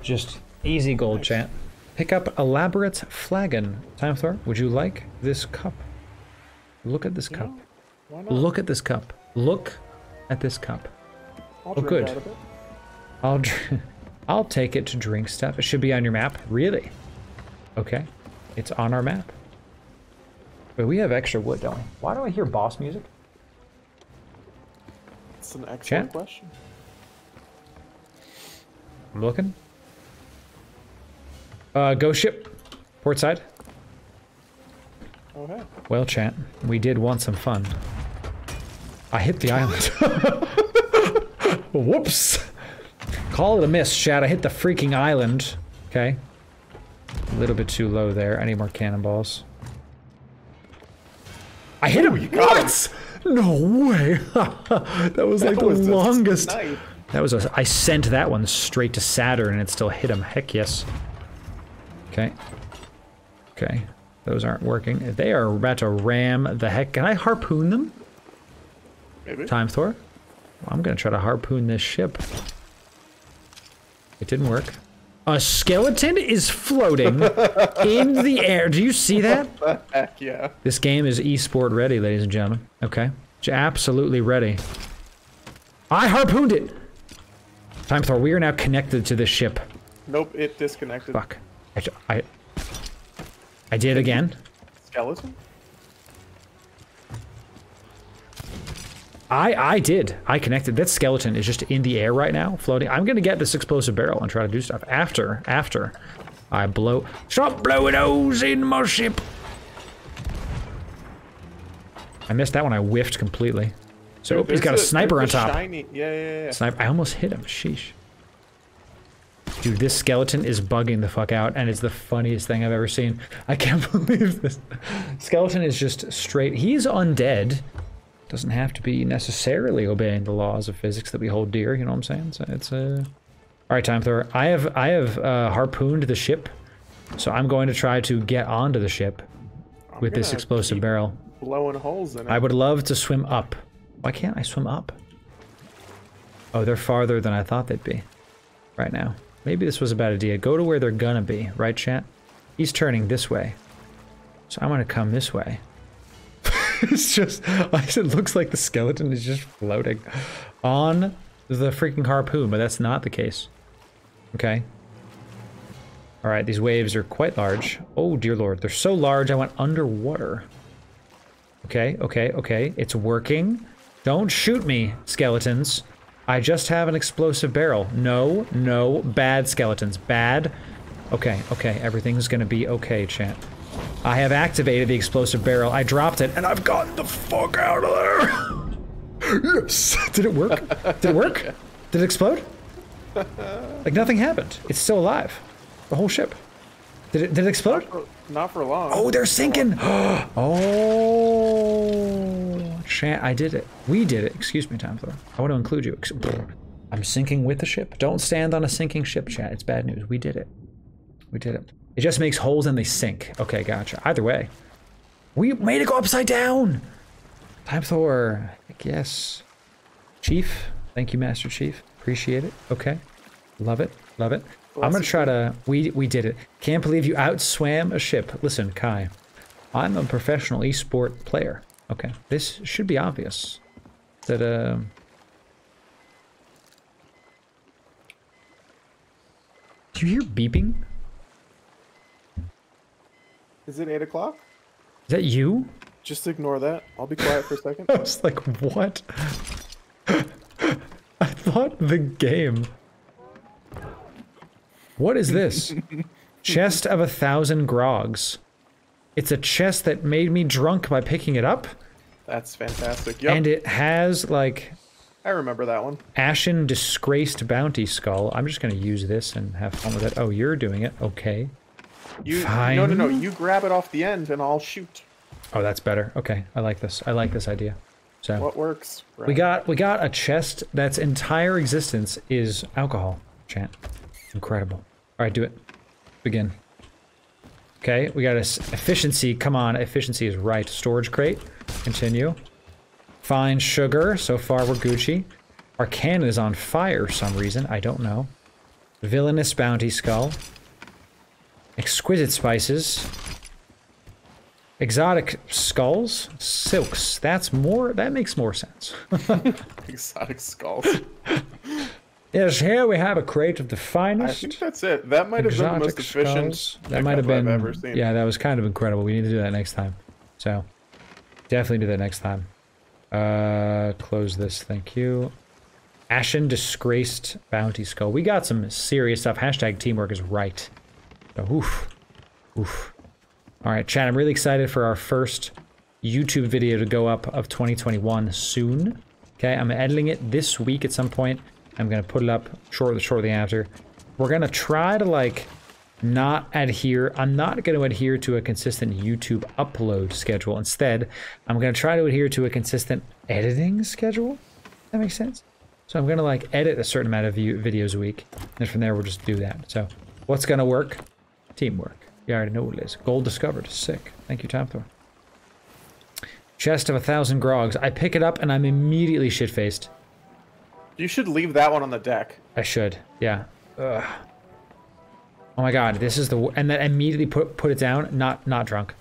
Just easy gold, nice. Chat. Pick up elaborate flagon. Timethor, would you like this cup? Look at this cup. Yeah, Look at this cup. Look at this cup. I'll oh, good. I'll dr I'll take it to drink stuff. It should be on your map. Really? Okay. It's on our map. But we have extra wood, don't we? Why do I hear boss music? That's an excellent Chat? question. I'm looking. Uh, ghost ship. Port side. Okay. Well, chat, we did want some fun. I hit the island. Whoops! Call it a miss, chat. I hit the freaking island. Okay. A little bit too low there. I need more cannonballs. I hit him! You got what? Him. No way! That was like that the was longest. That was a, I sent that one straight to Saturn and it still hit him. Heck yes. Okay. Okay. Those aren't working. They are about to ram the heck. Can I harpoon them? Maybe. Time Thor? I'm gonna try to harpoon this ship. It didn't work. A skeleton is floating in the air. Do you see that? What the heck, yeah. This game is esport ready, ladies and gentlemen. Okay. It's absolutely ready. I harpooned it! Time Thor, we are now connected to this ship. Nope, it disconnected. Fuck. I... I I did again. Skeleton? I I did. I connected. That skeleton is just in the air right now, floating. I'm gonna get this explosive barrel and try to do stuff after, after I blow. Stop blowing holes in my ship! I missed that one. I whiffed completely. So Dude, he's got a, a sniper on top. Shiny. Yeah, yeah, yeah. Sniper. I almost hit him. Sheesh. Dude, this skeleton is bugging the fuck out, and it's the funniest thing I've ever seen. I can't believe this. Skeleton is just straight. He's undead. Doesn't have to be necessarily obeying the laws of physics that we hold dear. You know what I'm saying? So it's a. Uh... All right, Timethrower. I have I have uh, harpooned the ship, so I'm going to try to get onto the ship I'm with this explosive keep barrel. Blowing holes in it. I would love to swim up. Why can't I swim up? Oh, they're farther than I thought they'd be. Right now. Maybe this was a bad idea. Go to where they're gonna be, right, chat? He's turning this way. So I'm gonna come this way. It's just... It looks like the skeleton is just floating on the freaking harpoon, but that's not the case. Okay. Alright, these waves are quite large. Oh, dear lord. They're so large, I went underwater. Okay, okay, okay. It's working. Don't shoot me, skeletons. I just have an explosive barrel. No, no, bad skeletons, bad. Okay, okay, everything's gonna be okay, chat. I have activated the explosive barrel. I dropped it, and I've gotten the fuck out of there. Yes. Did it work? Did it work? Did it explode? Like nothing happened. It's still alive. The whole ship. Did it? Did it explode? Not for, not for long. Oh, they're sinking. Oh. Chat, I did it. We did it. Excuse me, Timethrower. I want to include you. I'm sinking with the ship. Don't stand on a sinking ship, chat. It's bad news. We did it. We did it. It just makes holes and they sink. Okay, gotcha. Either way. We made it go upside down! Timethrower. Heck yes. Chief. Thank you, Master Chief. Appreciate it. Okay. Love it. Love it. Bless I'm gonna try to. We we did it. Can't believe you outswam a ship. Listen, Kai, I'm a professional esport player. Okay, this should be obvious. That uh. Do you hear beeping? Is it eight o'clock? Is that you? Just ignore that. I'll be quiet for a second. I was like, what? I thought the game. What is this? Chest of a thousand grogs. It's a chest that made me drunk by picking it up. That's fantastic. Yep. And it has like... I remember that one. Ashen disgraced bounty skull. I'm just going to use this and have fun with it. Oh, you're doing it. Okay. You, Fine. No, no, no. You grab it off the end and I'll shoot. Oh, that's better. Okay. I like this. I like this idea. So what works? Right. We got we got a chest that's entire existence is alcohol. Chant. Incredible. All right, do it. Begin. Okay, we got a efficiency. Come on, efficiency is right. Storage crate. Continue. Fine sugar. So far, we're Gucci. Our cannon is on fire for some reason. I don't know. Villainous bounty skull. Exquisite spices. Exotic skulls, silks. That's more. That makes more sense. Exotic skulls. Yes, here we have a crate of the finest. I think that's it. That might have been the most efficient. That might have been. I've ever seen. Yeah, that was kind of incredible. We need to do that next time. So, definitely do that next time. Uh, close this. Thank you. Ashen disgraced bounty skull. We got some serious stuff. Hashtag teamwork is right. So, oof, oof. All right, chat, I'm really excited for our first YouTube video to go up of twenty twenty-one soon. Okay, I'm editing it this week at some point. I'm going to put it up shortly, shortly after. We're going to try to, like, not adhere. I'm not going to adhere to a consistent YouTube upload schedule. Instead, I'm going to try to adhere to a consistent editing schedule. That makes sense? So I'm going to, like, edit a certain amount of view videos a week. And from there, we'll just do that. So what's going to work? Teamwork. You already know what it is. Gold discovered. Sick. Thank you, Tom Thor. Chest of a thousand grogs. I pick it up and I'm immediately shit-faced. You should leave that one on the deck. I should. Yeah. Ugh. Oh my god, this is the... And then immediately put put it down. Not not drunk.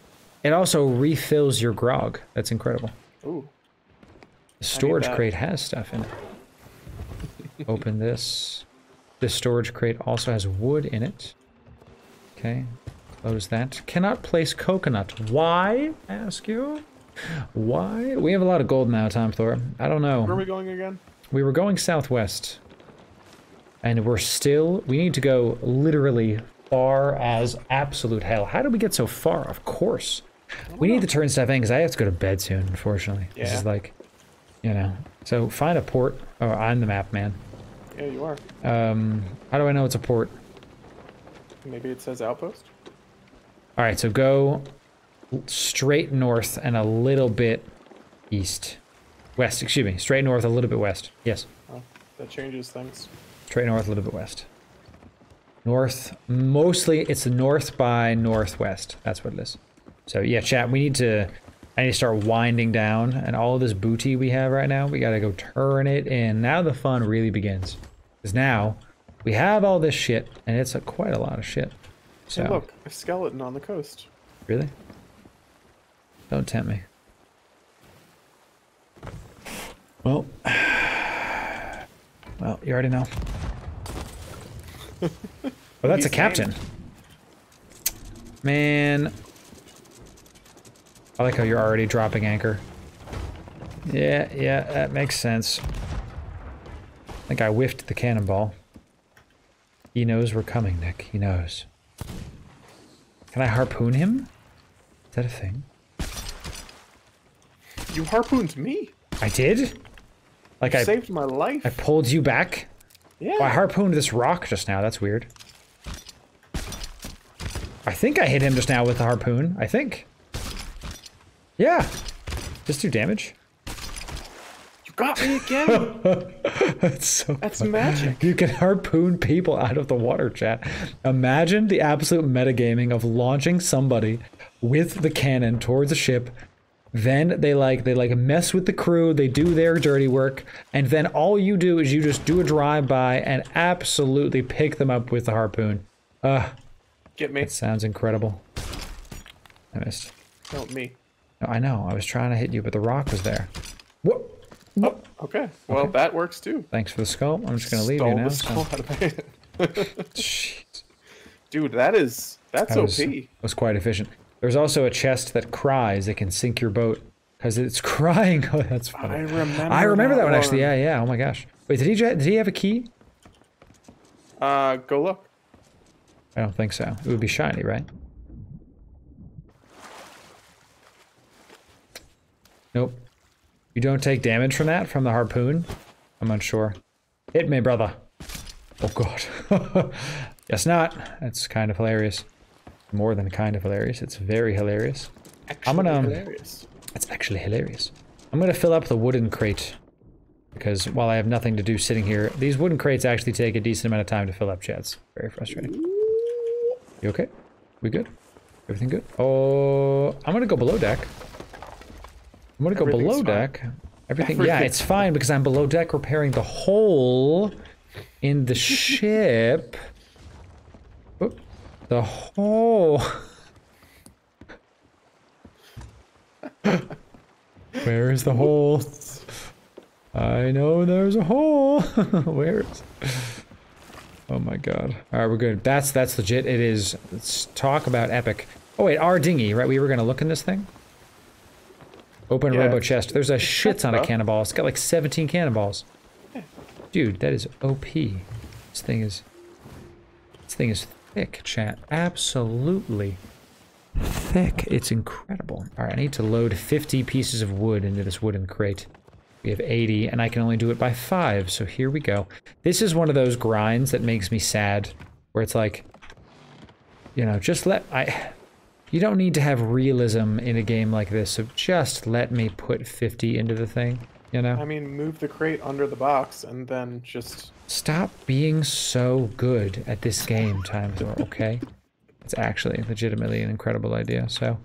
It also refills your grog. That's incredible. Ooh. The storage crate has stuff in it. Open this. This storage crate also has wood in it. Okay. Close that. Cannot place coconut. Why? I ask you. Why? We have a lot of gold now, Tom Thor. I don't know. Where are we going again? We were going southwest. And we're still... We need to go literally far as absolute hell. How did we get so far? Of course. We know. Need to turn stuff in because I have to go to bed soon, unfortunately. Yeah. This is like... You know. So find a port. Oh, I'm the map, man. Yeah, you are. Um, how do I know it's a port? Maybe it says outpost? All right, so go straight north and a little bit east. West, excuse me. Straight north, a little bit west. Yes. Oh, that changes things. Straight north, a little bit west. North, mostly it's north by northwest. That's what it is. So yeah, chat, we need to, I need to start winding down and all of this booty we have right now, we gotta go turn it in. Now the fun really begins. Because now we have all this shit and it's a, quite a lot of shit. So hey, look, a skeleton on the coast. Really? Don't tempt me. Well, well, you already know. Well, that's a captain. Man, I like how you're already dropping anchor. Yeah, yeah, that makes sense. I think I whiffed the cannonball. He knows we're coming, Nick. He knows. Can I harpoon him? Is that a thing? You harpooned me. I did? Like you I saved my life. I pulled you back? Yeah. Oh, I harpooned this rock just now. That's weird. I think I hit him just now with the harpoon. I think. Yeah. Just do damage. You got me again. That's so That's fun. Magic. You can harpoon people out of the water, chat. Imagine the absolute metagaming of launching somebody with the cannon towards a ship, Then they like they like mess with the crew, they do their dirty work, and then all you do is you just do a drive-by and absolutely pick them up with the harpoon. Ugh. Get me. That sounds incredible. I missed. Help me. No, I know, I was trying to hit you, but the rock was there. What? Oh, okay. Well, okay. That works too. Thanks for the skull. I'm just gonna leave Stole you now. The skull so. out of my Jeez. Dude, that is that's that was, O P. It was quite efficient. There's also a chest that cries that can sink your boat because it's crying. Oh, that's funny. I remember. I remember that, that one actually. Yeah, yeah. Oh my gosh. Wait, did he did he have a key? Uh, go look. I don't think so. It would be shiny, right? Nope. You don't take damage from that, from the harpoon? I'm unsure. Hit me, brother. Oh god. Guess not. That's kind of hilarious. More than kind of hilarious. It's very hilarious. Actually I'm gonna, um, hilarious. It's actually hilarious. I'm gonna fill up the wooden crate. Because while I have nothing to do sitting here, these wooden crates actually take a decent amount of time to fill up, Chad. It's very frustrating. You okay? We good? Everything good? Oh, I'm gonna go below deck. I'm gonna go below deck. Everything, Everything, yeah, it's fine because I'm below deck repairing the hole in the ship. Oop, the hole. Where is the hole? I know there's a hole. Where is? Oh my god! All right, we're good. That's that's legit. It is. Let's talk about epic. Oh wait, our dinghy, right? We were gonna look in this thing. Open yeah. robo chest. There's a shit ton of cannonballs. It's got like seventeen cannonballs. Dude, that is O P. This thing is... This thing is thick, chat. Absolutely thick. It's incredible. Alright, I need to load fifty pieces of wood into this wooden crate. We have eighty, and I can only do it by five, so here we go. This is one of those grinds that makes me sad, where it's like... You know, just let... I. You don't need to have realism in a game like this, so just let me put fifty into the thing, you know? I mean, move the crate under the box and then just... Stop being so good at this game, Time Thor, okay? It's actually legitimately an incredible idea, so...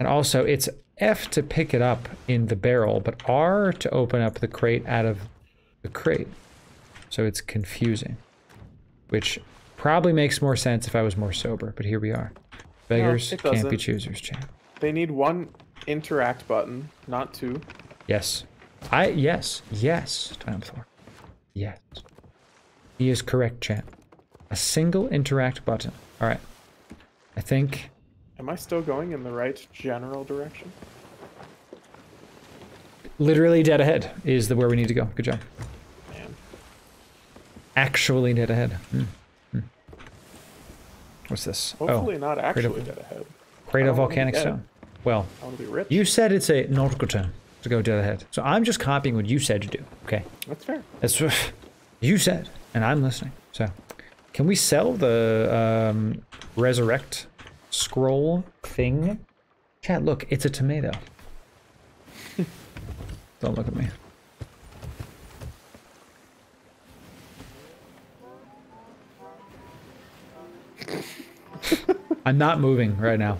And also, it's F to pick it up in the barrel, but R to open up the crate out of the crate. So it's confusing. Which probably makes more sense if I was more sober, but here we are. Beggars no, can't be choosers, Chad. They need one interact button, not two. Yes. I, yes, yes, Time Thor. Yes. He is correct, Chad. A single interact button. All right. I think... Am I still going in the right general direction? Literally dead ahead is the where we need to go. Good job. Man. Actually dead ahead. Mm. What's this? Hopefully oh, not actually dead ahead. Crate of volcanic stone. Well, you said it's a Norgoton to go dead ahead. So I'm just copying what you said to do. Okay. That's fair. That's what you said, and I'm listening. So, can we sell the um, resurrect scroll thing? Chat, look, it's a tomato. Don't look at me. I'm not moving right now.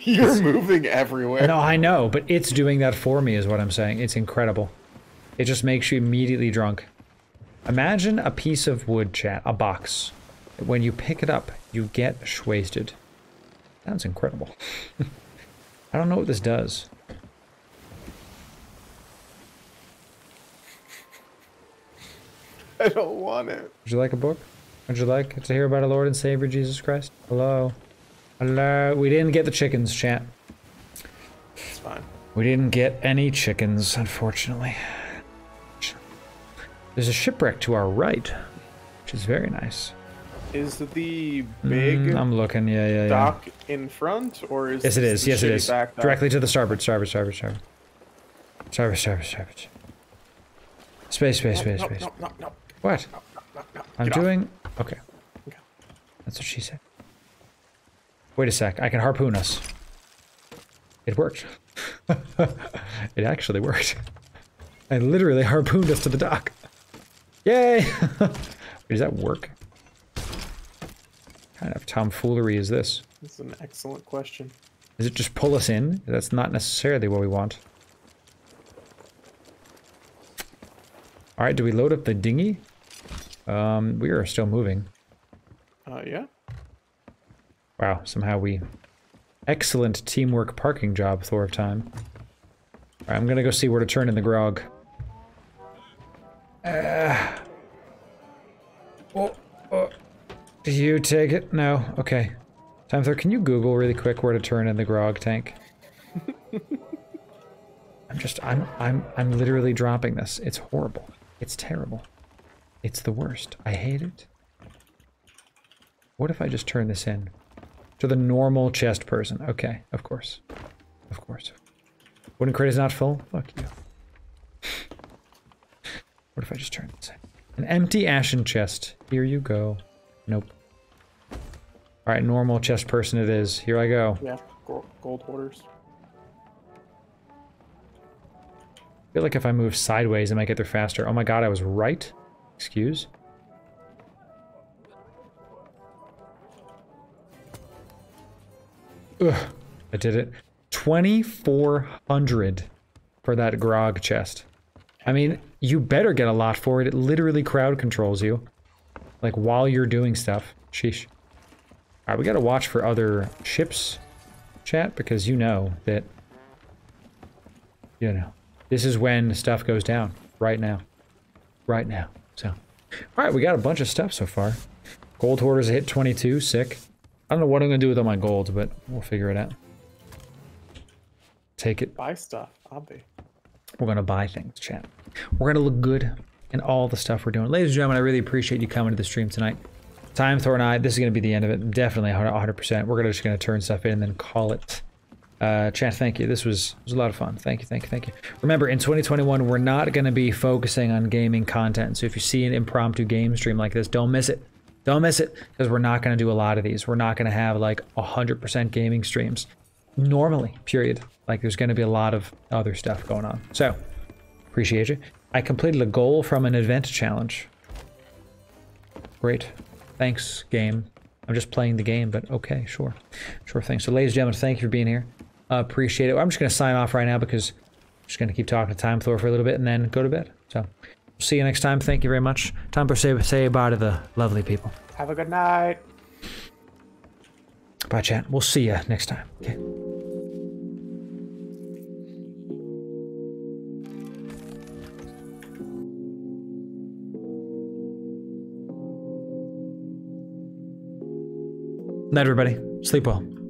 You're moving everywhere. No, I know, but it's doing that for me is what I'm saying. It's incredible. It just makes you immediately drunk. Imagine a piece of wood, chat, a box. When you pick it up, you get shwasted. Sounds incredible. I don't know what this does. I don't want it. Would you like a book? Would you like to hear about our Lord and Savior Jesus Christ? Hello. Hello. We didn't get the chickens, chat. It's fine. We didn't get any chickens, unfortunately. There's a shipwreck to our right, which is very nice. Is the big mm, I'm looking, yeah, yeah, yeah. dock in front, or is yes, it is. Yes, it is. Directly to the starboard, starboard, starboard, starboard. Starboard, starboard, starboard. Space, space, space, no, no, space. No, no, no, no. What? No. I'm Get doing... Off. Okay. That's what she said. Wait a sec, I can harpoon us. It worked. It actually worked. I literally harpooned us to the dock. Yay! Wait, does that work? What kind of tomfoolery is this? That's an excellent question. Does it just pull us in? That's not necessarily what we want. Alright, do we load up the dinghy? Um, we are still moving. Uh, yeah. Wow, somehow we... Excellent teamwork parking job, Thor of Time. Alright, I'm gonna go see where to turn in the grog. Uh, oh, oh. Do you take it? No. Okay. Time Thor, can you Google really quick where to turn in the grog tank? I'm just, I'm, I'm, I'm literally dropping this. It's horrible. It's terrible. It's the worst. I hate it. What if I just turn this in? To the normal chest person. Okay, of course. Of course. Wooden crate is not full? Fuck you. What if I just turn this in? An empty ashen chest. Here you go. Nope. Alright, normal chest person it is. Here I go. Yeah, gold hoarders. I feel like if I move sideways, I might get there faster. Oh my god, I was right? Excuse? Ugh, I did it. twenty-four hundred for that grog chest. I mean, you better get a lot for it. It literally crowd controls you. Like, while you're doing stuff. Sheesh. Alright, we gotta watch for other ships, chat, because you know that... You know. This is when stuff goes down. Right now. Right now. So. Alright, we got a bunch of stuff so far. Gold hoarders hit twenty-two. Sick. I don't know what I'm gonna do with all my gold, but we'll figure it out. Take it. Buy stuff, obviously. We're gonna buy things, chat. We're gonna look good in all the stuff we're doing. Ladies and gentlemen, I really appreciate you coming to the stream tonight. Time Thor and I, this is gonna be the end of it. Definitely one hundred percent. We're gonna, just gonna turn stuff in and then call it. Uh, chat, thank you. This was, was a lot of fun. Thank you, thank you, thank you. Remember, in twenty twenty-one, we're not going to be focusing on gaming content. So if you see an impromptu game stream like this, don't miss it. Don't miss it, because we're not going to do a lot of these. We're not going to have, like, one hundred percent gaming streams. Normally, period. Like, there's going to be a lot of other stuff going on. So, appreciate you. I completed a goal from an event challenge. Great. Thanks, game. I'm just playing the game, but okay, sure. Sure thing. So, ladies and gentlemen, thank you for being here. Uh, appreciate it. I'm just going to sign off right now because I'm just going to keep talking to Time Thor for a little bit and then go to bed. So, see you next time. Thank you very much. Time for say, say bye to the lovely people. Have a good night. Bye, chat. We'll see you next time. Okay. Night, everybody. Sleep well.